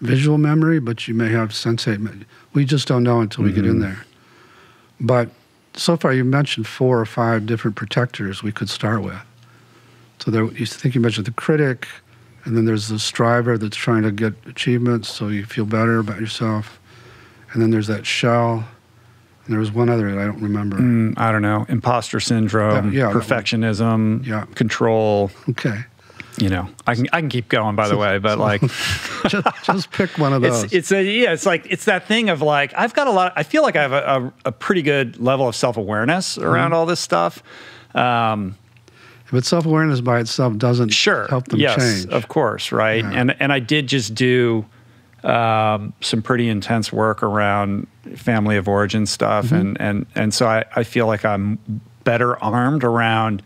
visual memory, but you may have sensate memory. We just don't know until mm-hmm. we get in there. But so far, you mentioned four or five different protectors we could start with. So there, you think you mentioned the critic, and then there's the striver that's trying to get achievements, so you feel better about yourself, and then there's that shell. And there was one other that I don't remember. Mm, I don't know. Imposter syndrome, that, yeah, perfectionism, yeah. control. Okay. You know, I can I can keep going by the way, but like, just, just pick one of those. It's, it's a, yeah. It's like it's that thing of like I've got a lot. I feel like I have a, a, a pretty good level of self awareness around mm-hmm. all this stuff. Um, But self awareness by itself doesn't sure, help them yes, change. Yes, of course, right. Yeah. And and I did just do. Um, some pretty intense work around family of origin stuff. Mm-hmm. And, and, and so I, I feel like I'm better armed around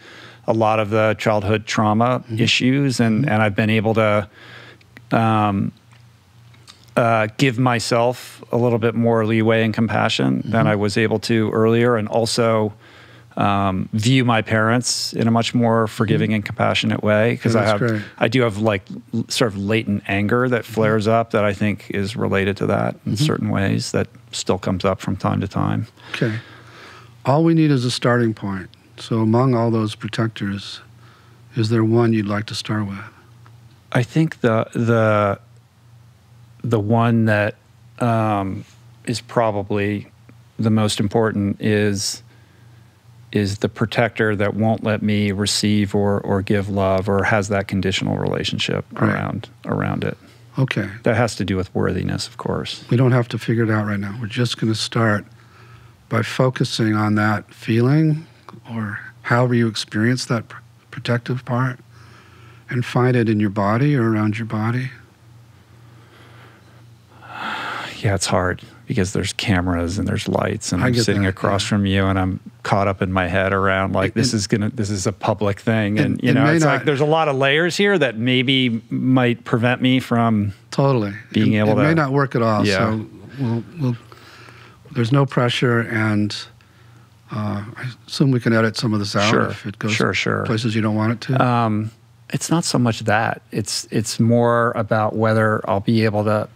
a lot of the childhood trauma mm-hmm. issues. And, and I've been able to um, uh, give myself a little bit more leeway and compassion mm-hmm. than I was able to earlier. And also um, view my parents in a much more forgiving and compassionate way. Cause yeah, I have, great. I do have like sort of latent anger that flares up that I think is related to that in mm-hmm. certain ways that still comes up from time to time. Okay. All we need is a starting point. So among all those protectors, is there one you'd like to start with? I think the, the, the one that, um, is probably the most important is is the protector that won't let me receive or or give love, or has that conditional relationship right. around around it. Okay. That has to do with worthiness, of course. We don't have to figure it out right now. We're just going to start by focusing on that feeling, or however you experience that pr protective part, and find it in your body or around your body. Yeah, it's hard because there's cameras and there's lights, and I'm sitting that, across yeah. from you, and I'm caught up in my head around like it, this it, is gonna this is a public thing, it, and you it know it's not, like there's a lot of layers here that maybe might prevent me from totally being it, able it to. It may not work at all. Yeah. So we'll, we'll, there's no pressure, and uh, I assume we can edit some of this out sure, if it goes sure, sure. places you don't want it to. Um, it's not so much that it's it's more about whether I'll be able to.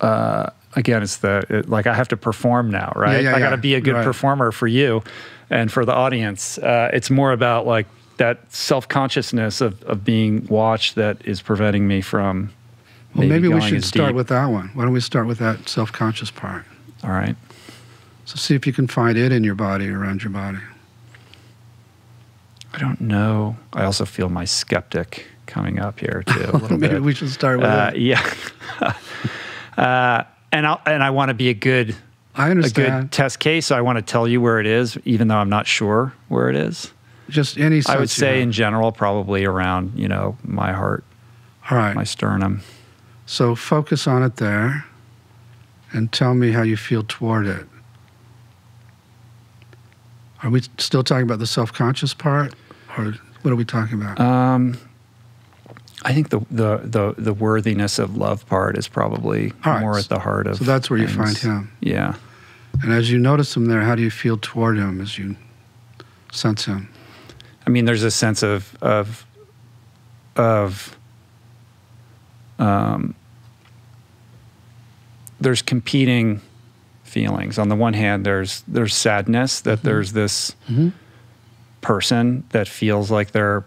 Uh, Again, it's the, it, like I have to perform now, right? Yeah, yeah, I gotta yeah. be a good right. performer for you and for the audience. Uh, it's more about like that self-consciousness of, of being watched that is preventing me from maybe Well, maybe we should start deep. with that one. Why don't we start with that self-conscious part? All right. So see if you can find it in your body, around your body. I don't know. I also feel my skeptic coming up here too a little maybe bit. We should start with uh, it. Yeah. uh, And, I'll, and I want to be a good, I understand. a good test case. So I want to tell you where it is, even though I'm not sure where it is. Just any sense I would say you know. in general, probably around, you know, my heart, All right. my sternum. So focus on it there and tell me how you feel toward it. Are we still talking about the self-conscious part, or what are we talking about? Um... I think the, the the the worthiness of love part is probably right. more at the heart of. So that's where things. you find him. Yeah. And as you notice him there, how do you feel toward him as you sense him? I mean, there's a sense of of of um, there's competing feelings. On the one hand, there's there's sadness that mm-hmm. there's this mm-hmm. person that feels like they're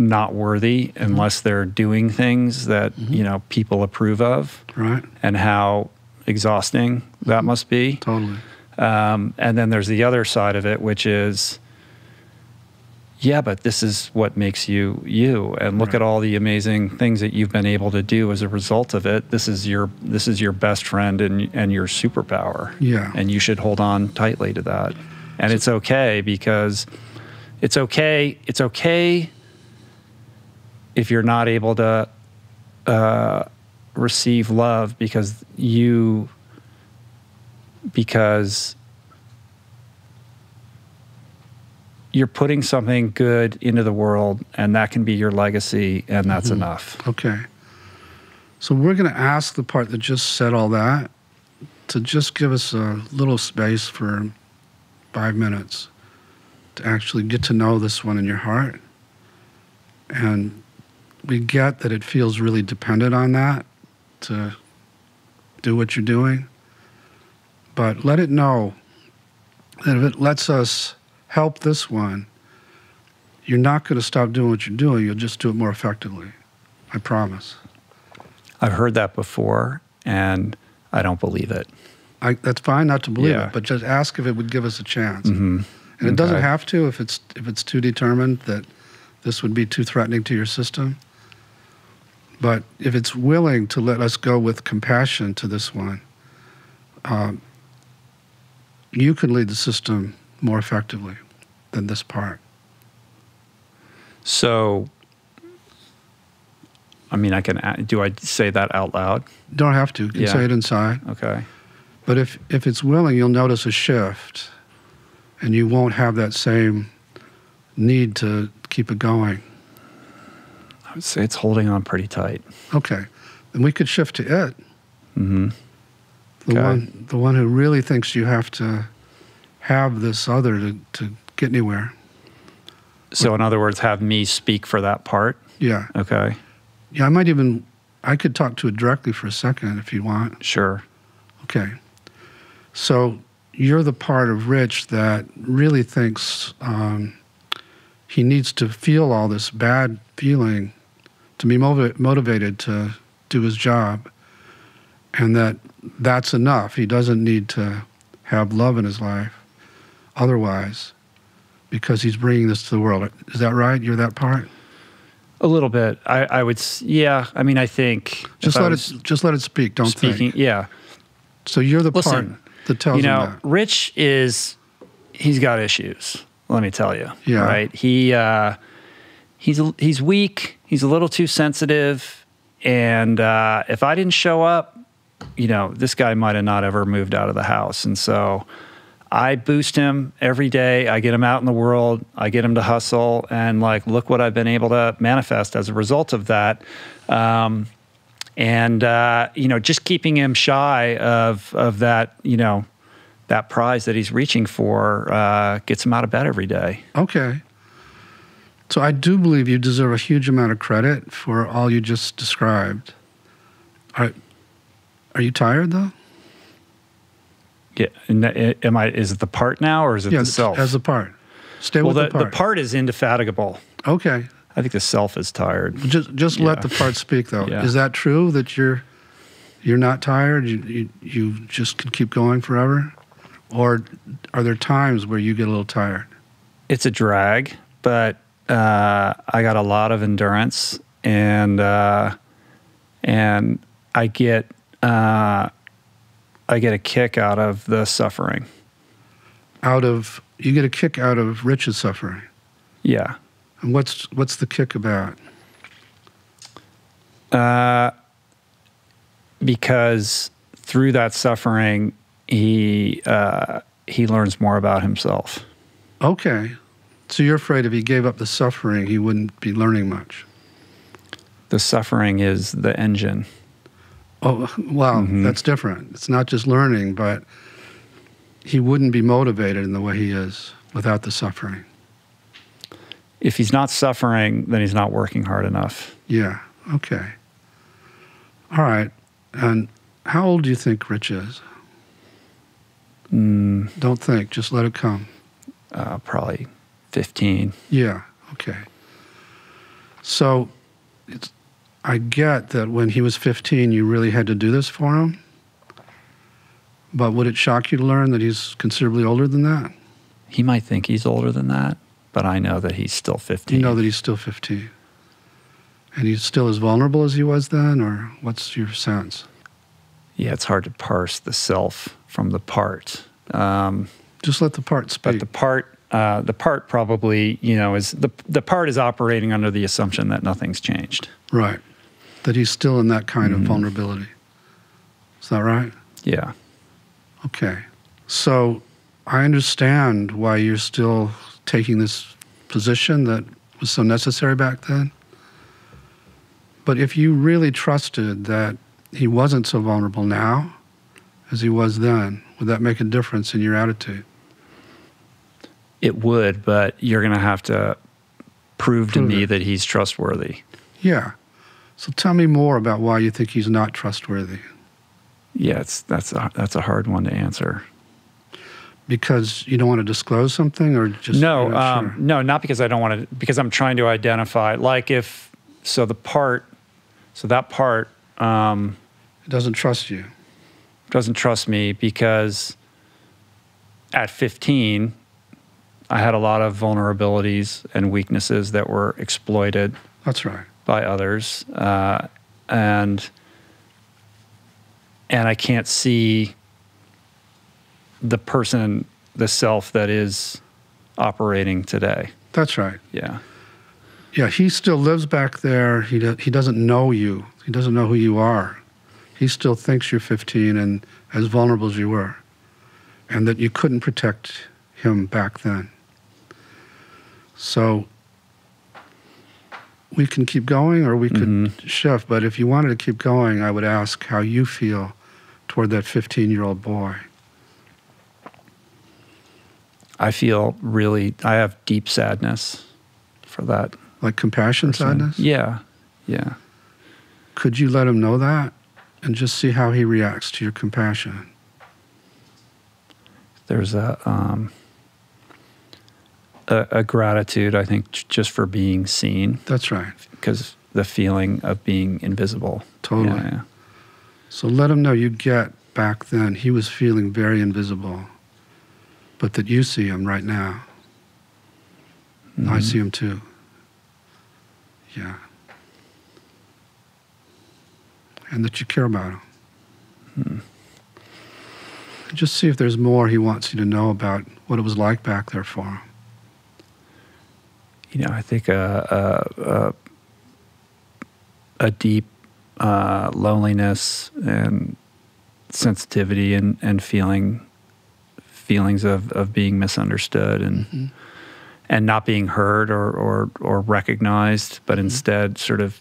not worthy unless they're doing things that mm-hmm. you know people approve of, right? And how exhausting mm-hmm. that must be. Totally. Um, and then there's the other side of it, which is, yeah, but this is what makes you you. And look right. at all the amazing things that you've been able to do as a result of it. This is your this is your best friend and and your superpower. Yeah. And you should hold on tightly to that. And so, it's okay because it's okay. It's okay. if you're not able to uh, receive love because you, because you're putting something good into the world, and that can be your legacy, and that's mm-hmm. enough. Okay. So we're gonna ask the part that just said all that to just give us a little space for five minutes to actually get to know this one in your heart. And we get that it feels really dependent on that to do what you're doing, but let it know that if it lets us help this one, you're not going to stop doing what you're doing. You'll just do it more effectively. I promise. I've heard that before, and I don't believe it. I, that's fine not to believe yeah. it, but just ask if it would give us a chance. Mm-hmm. And it okay. doesn't have to if it's if it's too determined that this would be too threatening to your system. But if it's willing to let us go with compassion to this one, um, you can lead the system more effectively than this part. So, I mean, I can, do I say that out loud? Don't have to, you can yeah. say it inside. Okay. But if, if it's willing, you'll notice a shift, and you won't have that same need to keep it going. I would say it's holding on pretty tight. Okay, then we could shift to it. Mm-hmm. The okay. one, the one who really thinks you have to have this other to, to get anywhere. So, in other words, have me speak for that part. Yeah. Okay. Yeah, I might even, I could talk to it directly for a second if you want. Sure. Okay. So you're the part of Rich that really thinks. Um, He needs to feel all this bad feeling to be motiv- motivated to do his job, and that that's enough. He doesn't need to have love in his life otherwise, because he's bringing this to the world. Is that right? You're that part? A little bit. I, I would, yeah. I mean, I think... Just let it just let it speak, don't speaking, think. Yeah. So you're the Listen, part that tells you know, him that. Rich is, he's got issues, let me tell you. Yeah. Right? He, uh, he's, he's weak, he's a little too sensitive, and uh, if I didn't show up, you know, this guy might have not ever moved out of the house. And so I boost him every day. I get him out in the world. I get him to hustle. And like, look what I've been able to manifest as a result of that. Um, and, uh, you know, just keeping him shy of, of that, you know, that prize that he's reaching for uh, gets him out of bed every day. Okay. So I do believe you deserve a huge amount of credit for all you just described. All right. Are you tired though? Yeah. Am I? Is it the part now, or is it yeah, the self? As the part. Stay well, with the, the part. Well, the part is indefatigable. Okay. I think the self is tired. Just, just yeah. let the part speak, though. Yeah. Is that true that you're, you're not tired? You, you, you just can keep going forever, or are there times where you get a little tired? It's a drag, but uh, I got a lot of endurance, and uh, and I get. Uh, I get a kick out of the suffering. Out of, you get a kick out of Rich's suffering? Yeah. And what's, what's the kick about? Uh, because through that suffering, he, uh, he learns more about himself. Okay. So you're afraid if he gave up the suffering, he wouldn't be learning much? The suffering is the engine. Oh, wow, mm-hmm. That's different. It's not just learning, but he wouldn't be motivated in the way he is without the suffering. If he's not suffering, then he's not working hard enough. Yeah, okay. All right, and how old do you think Rich is? Mm. Don't think, just let it come. Uh, probably fifteen. Yeah, okay. So it's... I get that when he was fifteen, you really had to do this for him. But would it shock you to learn that he's considerably older than that? He might think he's older than that, but I know that he's still fifteen. You know that he's still fifteen. And he's still as vulnerable as he was then, or what's your sense? Yeah, it's hard to parse the self from the part. Um, Just let the part speak. But the part... Uh, the part probably, you know, is the the part is operating under the assumption that nothing's changed. Right. That he's still in that kind mm-hmm. of vulnerability. Is that right? Yeah. Okay. So I understand why you're still taking this position that was so necessary back then. But if you really trusted that he wasn't so vulnerable now as he was then, would that make a difference in your attitude? It would, but you're going to have to prove, prove to me it. that he's trustworthy. Yeah. So tell me more about why you think he's not trustworthy. Yeah, it's, that's, a, that's a hard one to answer. Because you don't want to disclose something, or just... No, not um, sure? no, not because I don't want to... Because I'm trying to identify, like if... So the part... So that part... Um, it doesn't trust you. Doesn't trust me because at fifteen... I had a lot of vulnerabilities and weaknesses that were exploited. That's right. By others, uh, and and I can't see the person, the self that is operating today. That's right. Yeah, yeah. He still lives back there. He do, he doesn't know you. He doesn't know who you are. He still thinks you're fifteen and as vulnerable as you were, and that you couldn't protect him back then. So we can keep going, or we could mm-hmm. shift, but if you wanted to keep going, I would ask how you feel toward that fifteen-year-old boy. I feel really, I have deep sadness for that. Like compassion person. Sadness? Yeah, yeah. Could you let him know that and just see how he reacts to your compassion? There's a... Um, A, a gratitude, I think, just for being seen. That's right. Because the feeling of being invisible. Totally. Yeah, yeah. So let them know you get back then, he was feeling very invisible, but that you see him right now. Mm-hmm. I see him too. Yeah. And that you care about him. Mm-hmm. Just see if there's more he wants you to know about what it was like back there for him. You know, I think a, a, a, a deep uh, loneliness and sensitivity and, and feeling feelings of, of being misunderstood and mm-hmm. and not being heard or, or, or recognized, but mm-hmm. instead sort of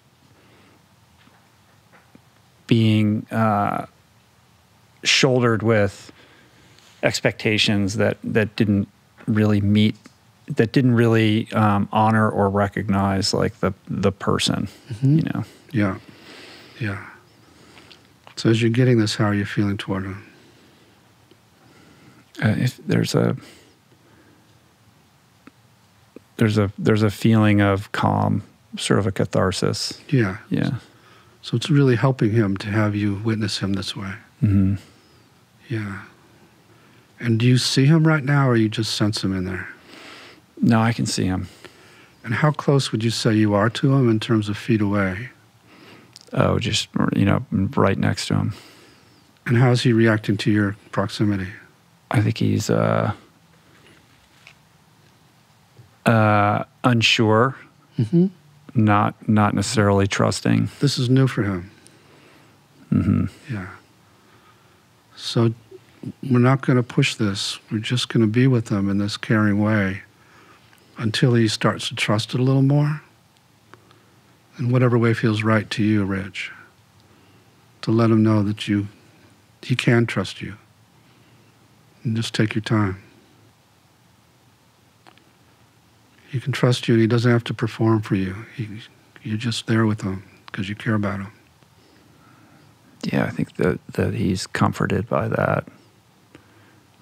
being uh, shouldered with expectations that, that didn't really meet, that didn't really um, honor or recognize like the, the person, mm-hmm. you know? Yeah, yeah. So as you're getting this, how are you feeling toward him? Uh, if there's a, there's a, there's a feeling of calm, sort of a catharsis. Yeah. Yeah. So it's really helping him to have you witness him this way. Mm-hmm. Yeah. And do you see him right now, or you just sense him in there? No, I can see him. And how close would you say you are to him in terms of feet away? Oh, just, you know, right next to him. And how is he reacting to your proximity? I think he's uh, uh, unsure, mm-hmm. not not necessarily trusting. This is new for him. Mm-hmm. Yeah. So we're not going to push this. We're just going to be with him in this caring way until he starts to trust it a little more, in whatever way feels right to you, Rich, to let him know that you, he can trust you. And just take your time. He can trust you, and he doesn't have to perform for you. He, you're just there with him because you care about him. Yeah, I think that, that he's comforted by that.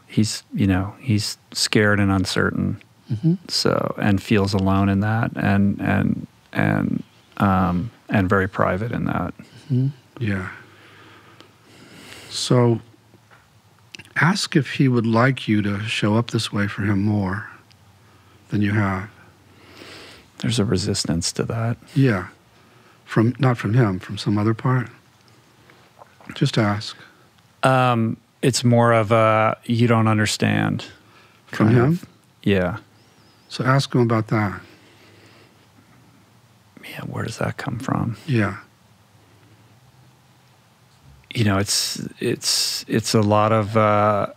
He's, you know, he's scared and uncertain. Mm-hmm. So, and feels alone in that, and and and um, and very private in that. Mm-hmm. Yeah. So, ask if he would like you to show up this way for him more than you have. There's a resistance to that. Yeah, from not from him, from some other part. Just ask. Um, it's more of a you don't understand. From him? Of, yeah. So ask him about that. Yeah, where does that come from? Yeah. You know, it's it's it's a lot of uh,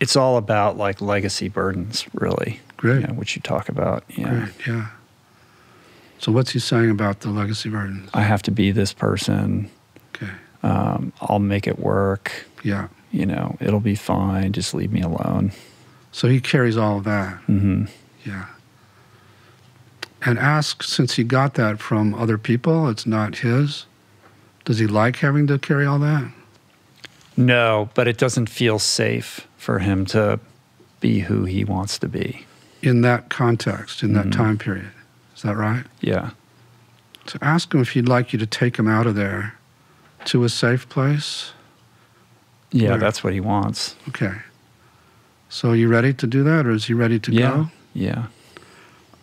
it's all about like legacy burdens, really. Great. You know, which you talk about. Yeah. Great, yeah. So what's he saying about the legacy burdens? I have to be this person. Okay. Um, I'll make it work. Yeah. You know, it'll be fine. Just leave me alone. So he carries all of that. Mm-hmm. Yeah. And ask, since he got that from other people, it's not his, does he like having to carry all that? No, but it doesn't feel safe for him to be who he wants to be. In that context, in mm-hmm. that time period. Is that right? Yeah. So ask him if he'd like you to take him out of there to a safe place. Yeah, where? That's what he wants. Okay. So are you ready to do that, or is he ready to yeah. go? Yeah.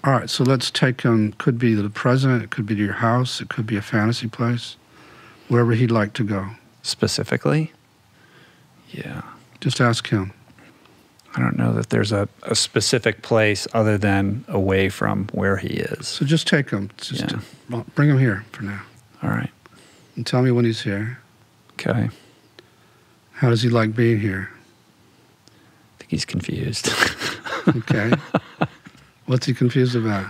All right, so let's take him, could be the present, it could be to your house, it could be a fantasy place, wherever he'd like to go. Specifically? Yeah. Just ask him. I don't know that there's a, a specific place other than away from where he is. So just take him, just yeah. to, bring him here for now. All right. And tell me when he's here. Okay. How does he like being here? I think he's confused. Okay. What's he confused about?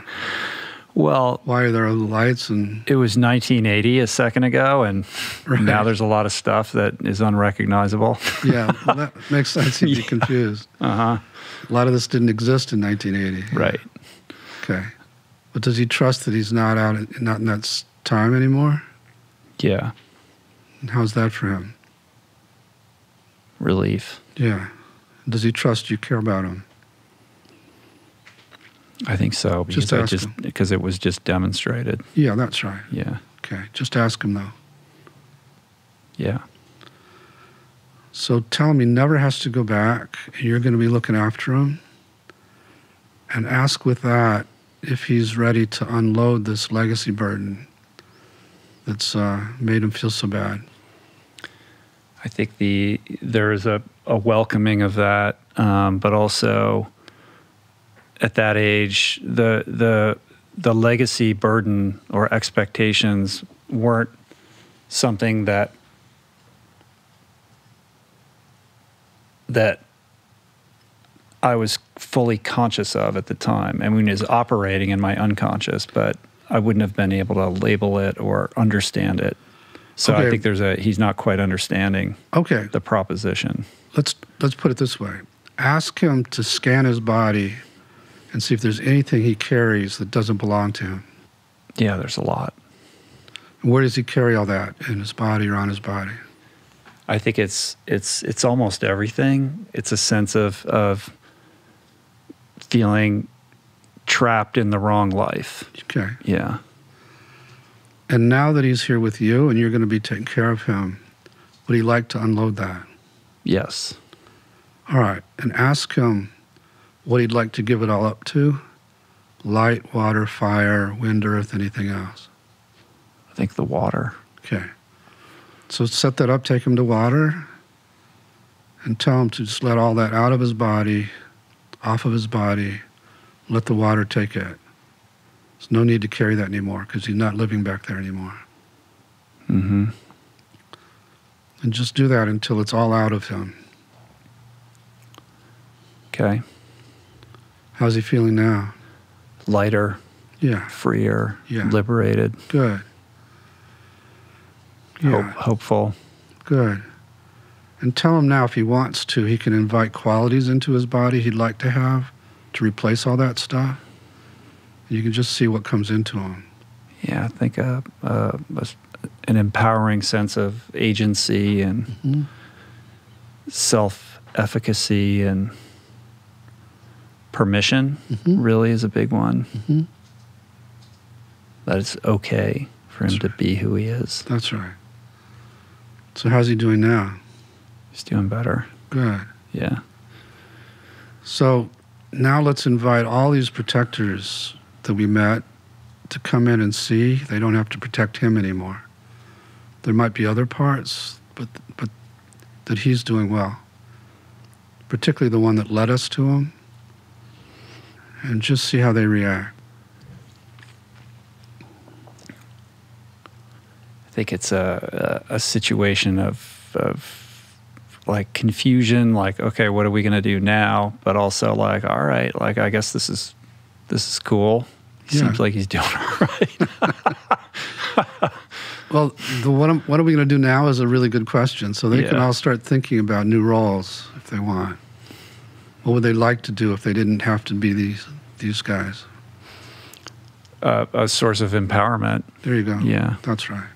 Well, why are there lights? And it was nineteen eighty a second ago, and right. now there's a lot of stuff that is unrecognizable. Yeah, well, that makes sense. He'd yeah. be confused. Uh huh. A lot of this didn't exist in nineteen eighty. Right. Okay. But does he trust that he's not out, not in that time anymore? Yeah. And how's that for him? Relief. Yeah. Does he trust you care about him? I think so, because just I just, because it was just demonstrated. Yeah, that's right. Yeah. Okay, just ask him though. Yeah. So tell him he never has to go back, and you're going to be looking after him. And ask with that if he's ready to unload this legacy burden that's uh, made him feel so bad. I think the there is a, a welcoming of that, um, but also at that age, the the the legacy burden or expectations weren't something that that I was fully conscious of at the time. I mean, it was operating in my unconscious, but I wouldn't have been able to label it or understand it. So okay. I think there's a he's not quite understanding okay. the proposition. Let's let's put it this way. Ask him to scan his body and see if there's anything he carries that doesn't belong to him. Yeah, there's a lot. Where does he carry all that in his body or on his body? I think it's it's it's almost everything. It's a sense of of feeling trapped in the wrong life. Okay. Yeah. And now that he's here with you and you're going to be taking care of him, would he like to unload that? Yes. All right. And ask him what he'd like to give it all up to. Light, water, fire, wind, earth, anything else? I think the water. Okay. So set that up, take him to water, and tell him to just let all that out of his body, off of his body, let the water take it. There's no need to carry that anymore because he's not living back there anymore. Mm-hmm. And just do that until it's all out of him. Okay. How's he feeling now? Lighter. Yeah. Freer. Yeah. Liberated. Good. Yeah. Hope, hopeful. Good. And tell him now if he wants to, he can invite qualities into his body he'd like to have to replace all that stuff. You can just see what comes into him. Yeah, I think uh, uh, an empowering sense of agency and mm-hmm. self-efficacy and permission mm-hmm. really is a big one. Mm-hmm. That it's okay for That's him right. to be who he is. That's right. So how's he doing now? He's doing better. Good. Yeah. So now let's invite all these protectors that we met to come in and see. They don't have to protect him anymore. There might be other parts, but but that he's doing well, particularly the one that led us to him, and just see how they react. I think it's a, a, a situation of, of like confusion, like, okay, what are we gonna do now? But also like, all right, like I guess this is This is cool. He yeah. seems like he's doing all right. Well, the what, am, what are we going to do now is a really good question. So they yeah. can all start thinking about new roles if they want. What would they like to do if they didn't have to be these, these guys? Uh, a source of empowerment. There you go. Yeah. That's right.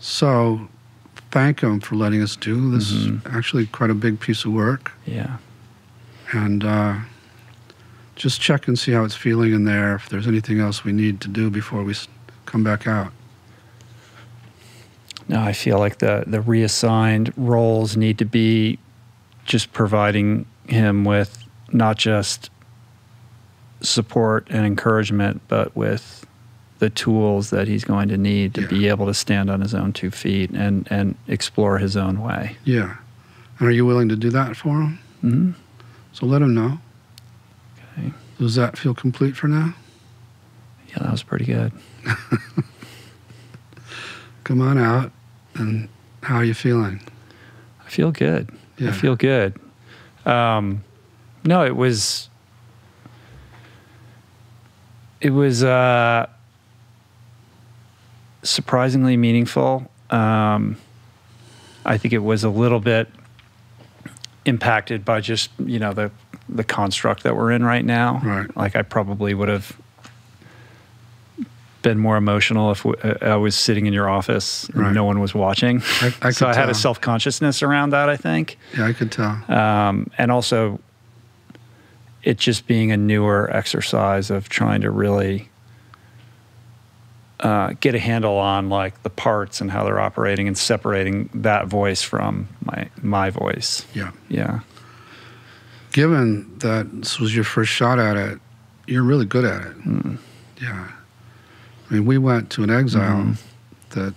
So thank them for letting us do this. Mm-hmm. is actually quite a big piece of work. Yeah. And... Uh, just check and see how it's feeling in there, if there's anything else we need to do before we come back out. No, I feel like the, the reassigned roles need to be just providing him with not just support and encouragement, but with the tools that he's going to need to yeah. be able to stand on his own two feet and, and explore his own way. Yeah. And are you willing to do that for him? Mm-hmm. So let him know. Does that feel complete for now? Yeah, that was pretty good. Come on out, and how are you feeling? I feel good. Yeah. I feel good. Um, no, it was... It was uh, surprisingly meaningful. Um, I think it was a little bit impacted by just, you know, the... the construct that we're in right now. Right. Like I probably would have been more emotional if we, uh, I was sitting in your office and right. no one was watching. I, I so I tell. had a self-consciousness around that, I think. Yeah, I could tell. Um, and also it just being a newer exercise of trying to really uh, get a handle on like the parts and how they're operating and separating that voice from my my voice. Yeah. Yeah. Given that this was your first shot at it, you're really good at it. Mm. Yeah. I mean, we went to an exile mm. that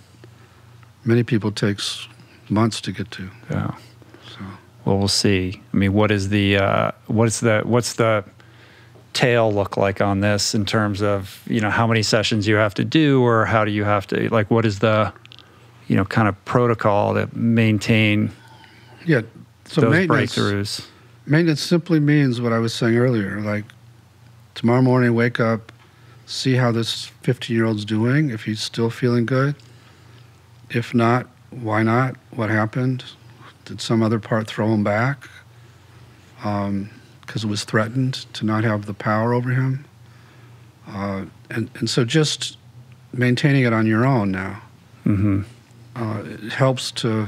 many people takes months to get to. Yeah. So. Well, we'll see. I mean, what is the uh, what's the what's the tail look like on this in terms of, you know, how many sessions you have to do, or how do you have to, like, what is the, you know, kind of protocol to maintain yeah, so those maintenance, breakthroughs? Maintenance simply means what I was saying earlier, like tomorrow morning, wake up, see how this fifteen-year-old's doing, if he's still feeling good. If not, why not? What happened? Did some other part throw him back? Um, because it was threatened to not have the power over him. Uh, and, and so just maintaining it on your own now. Mm-hmm. Uh, it helps to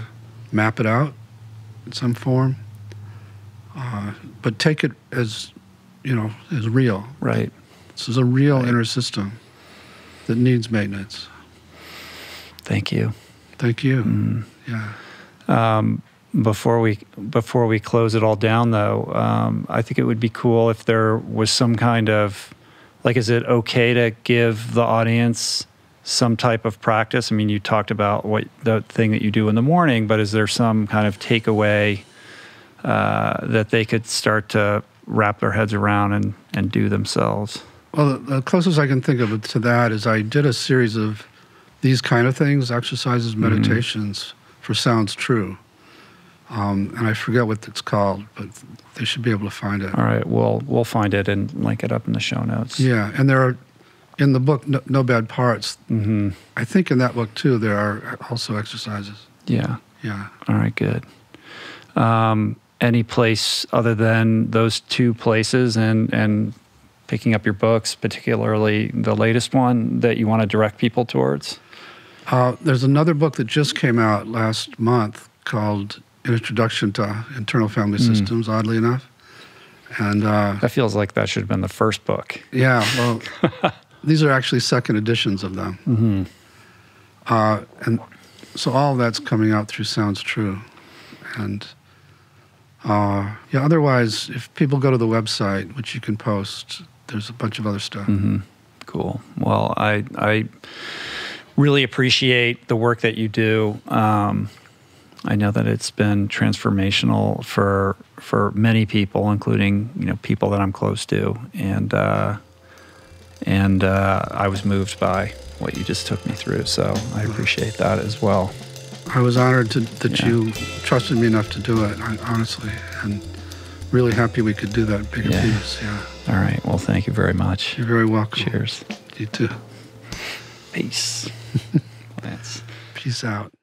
map it out in some form, uh, but take it as, you know, as real. Right. This is a real right. inner system that needs maintenance. Thank you. Thank you, mm. yeah. Um, Before we before we close it all down, though, um, I think it would be cool if there was some kind of, like, is it okay to give the audience some type of practice? I mean, you talked about what the thing that you do in the morning, but is there some kind of takeaway uh, that they could start to wrap their heads around and, and do themselves? Well, the closest I can think of to that is I did a series of these kind of things, exercises, meditations, mm-hmm. for Sounds True. Um, and I forget what it's called, but they should be able to find it. All right, we'll, we'll find it and link it up in the show notes. Yeah, and there are, in the book, No, no Bad Parts, mm-hmm. I think in that book too, there are also exercises. Yeah. Yeah. All right, good. Um, any place other than those two places and, and picking up your books, particularly the latest one, that you want to direct people towards? Uh, there's another book that just came out last month called An Introduction to Internal Family Systems, mm. oddly enough. And uh, that feels like that should have been the first book. Yeah, well, these are actually second editions of them. Mm-hmm. uh, and so all that's coming out through Sounds True. And uh, yeah, otherwise, if people go to the website, which you can post, there's a bunch of other stuff. Mm-hmm. Cool. Well, I, I really appreciate the work that you do. Um, I know that it's been transformational for for many people, including, you know, people that I'm close to, and uh, and uh, I was moved by what you just took me through. So I appreciate that as well. I was honored to, that yeah. you trusted me enough to do it, honestly, and really happy we could do that big yeah. piece. Yeah. All right. Well, thank you very much. You're very welcome. Cheers. You too. Peace. Lance. Peace out.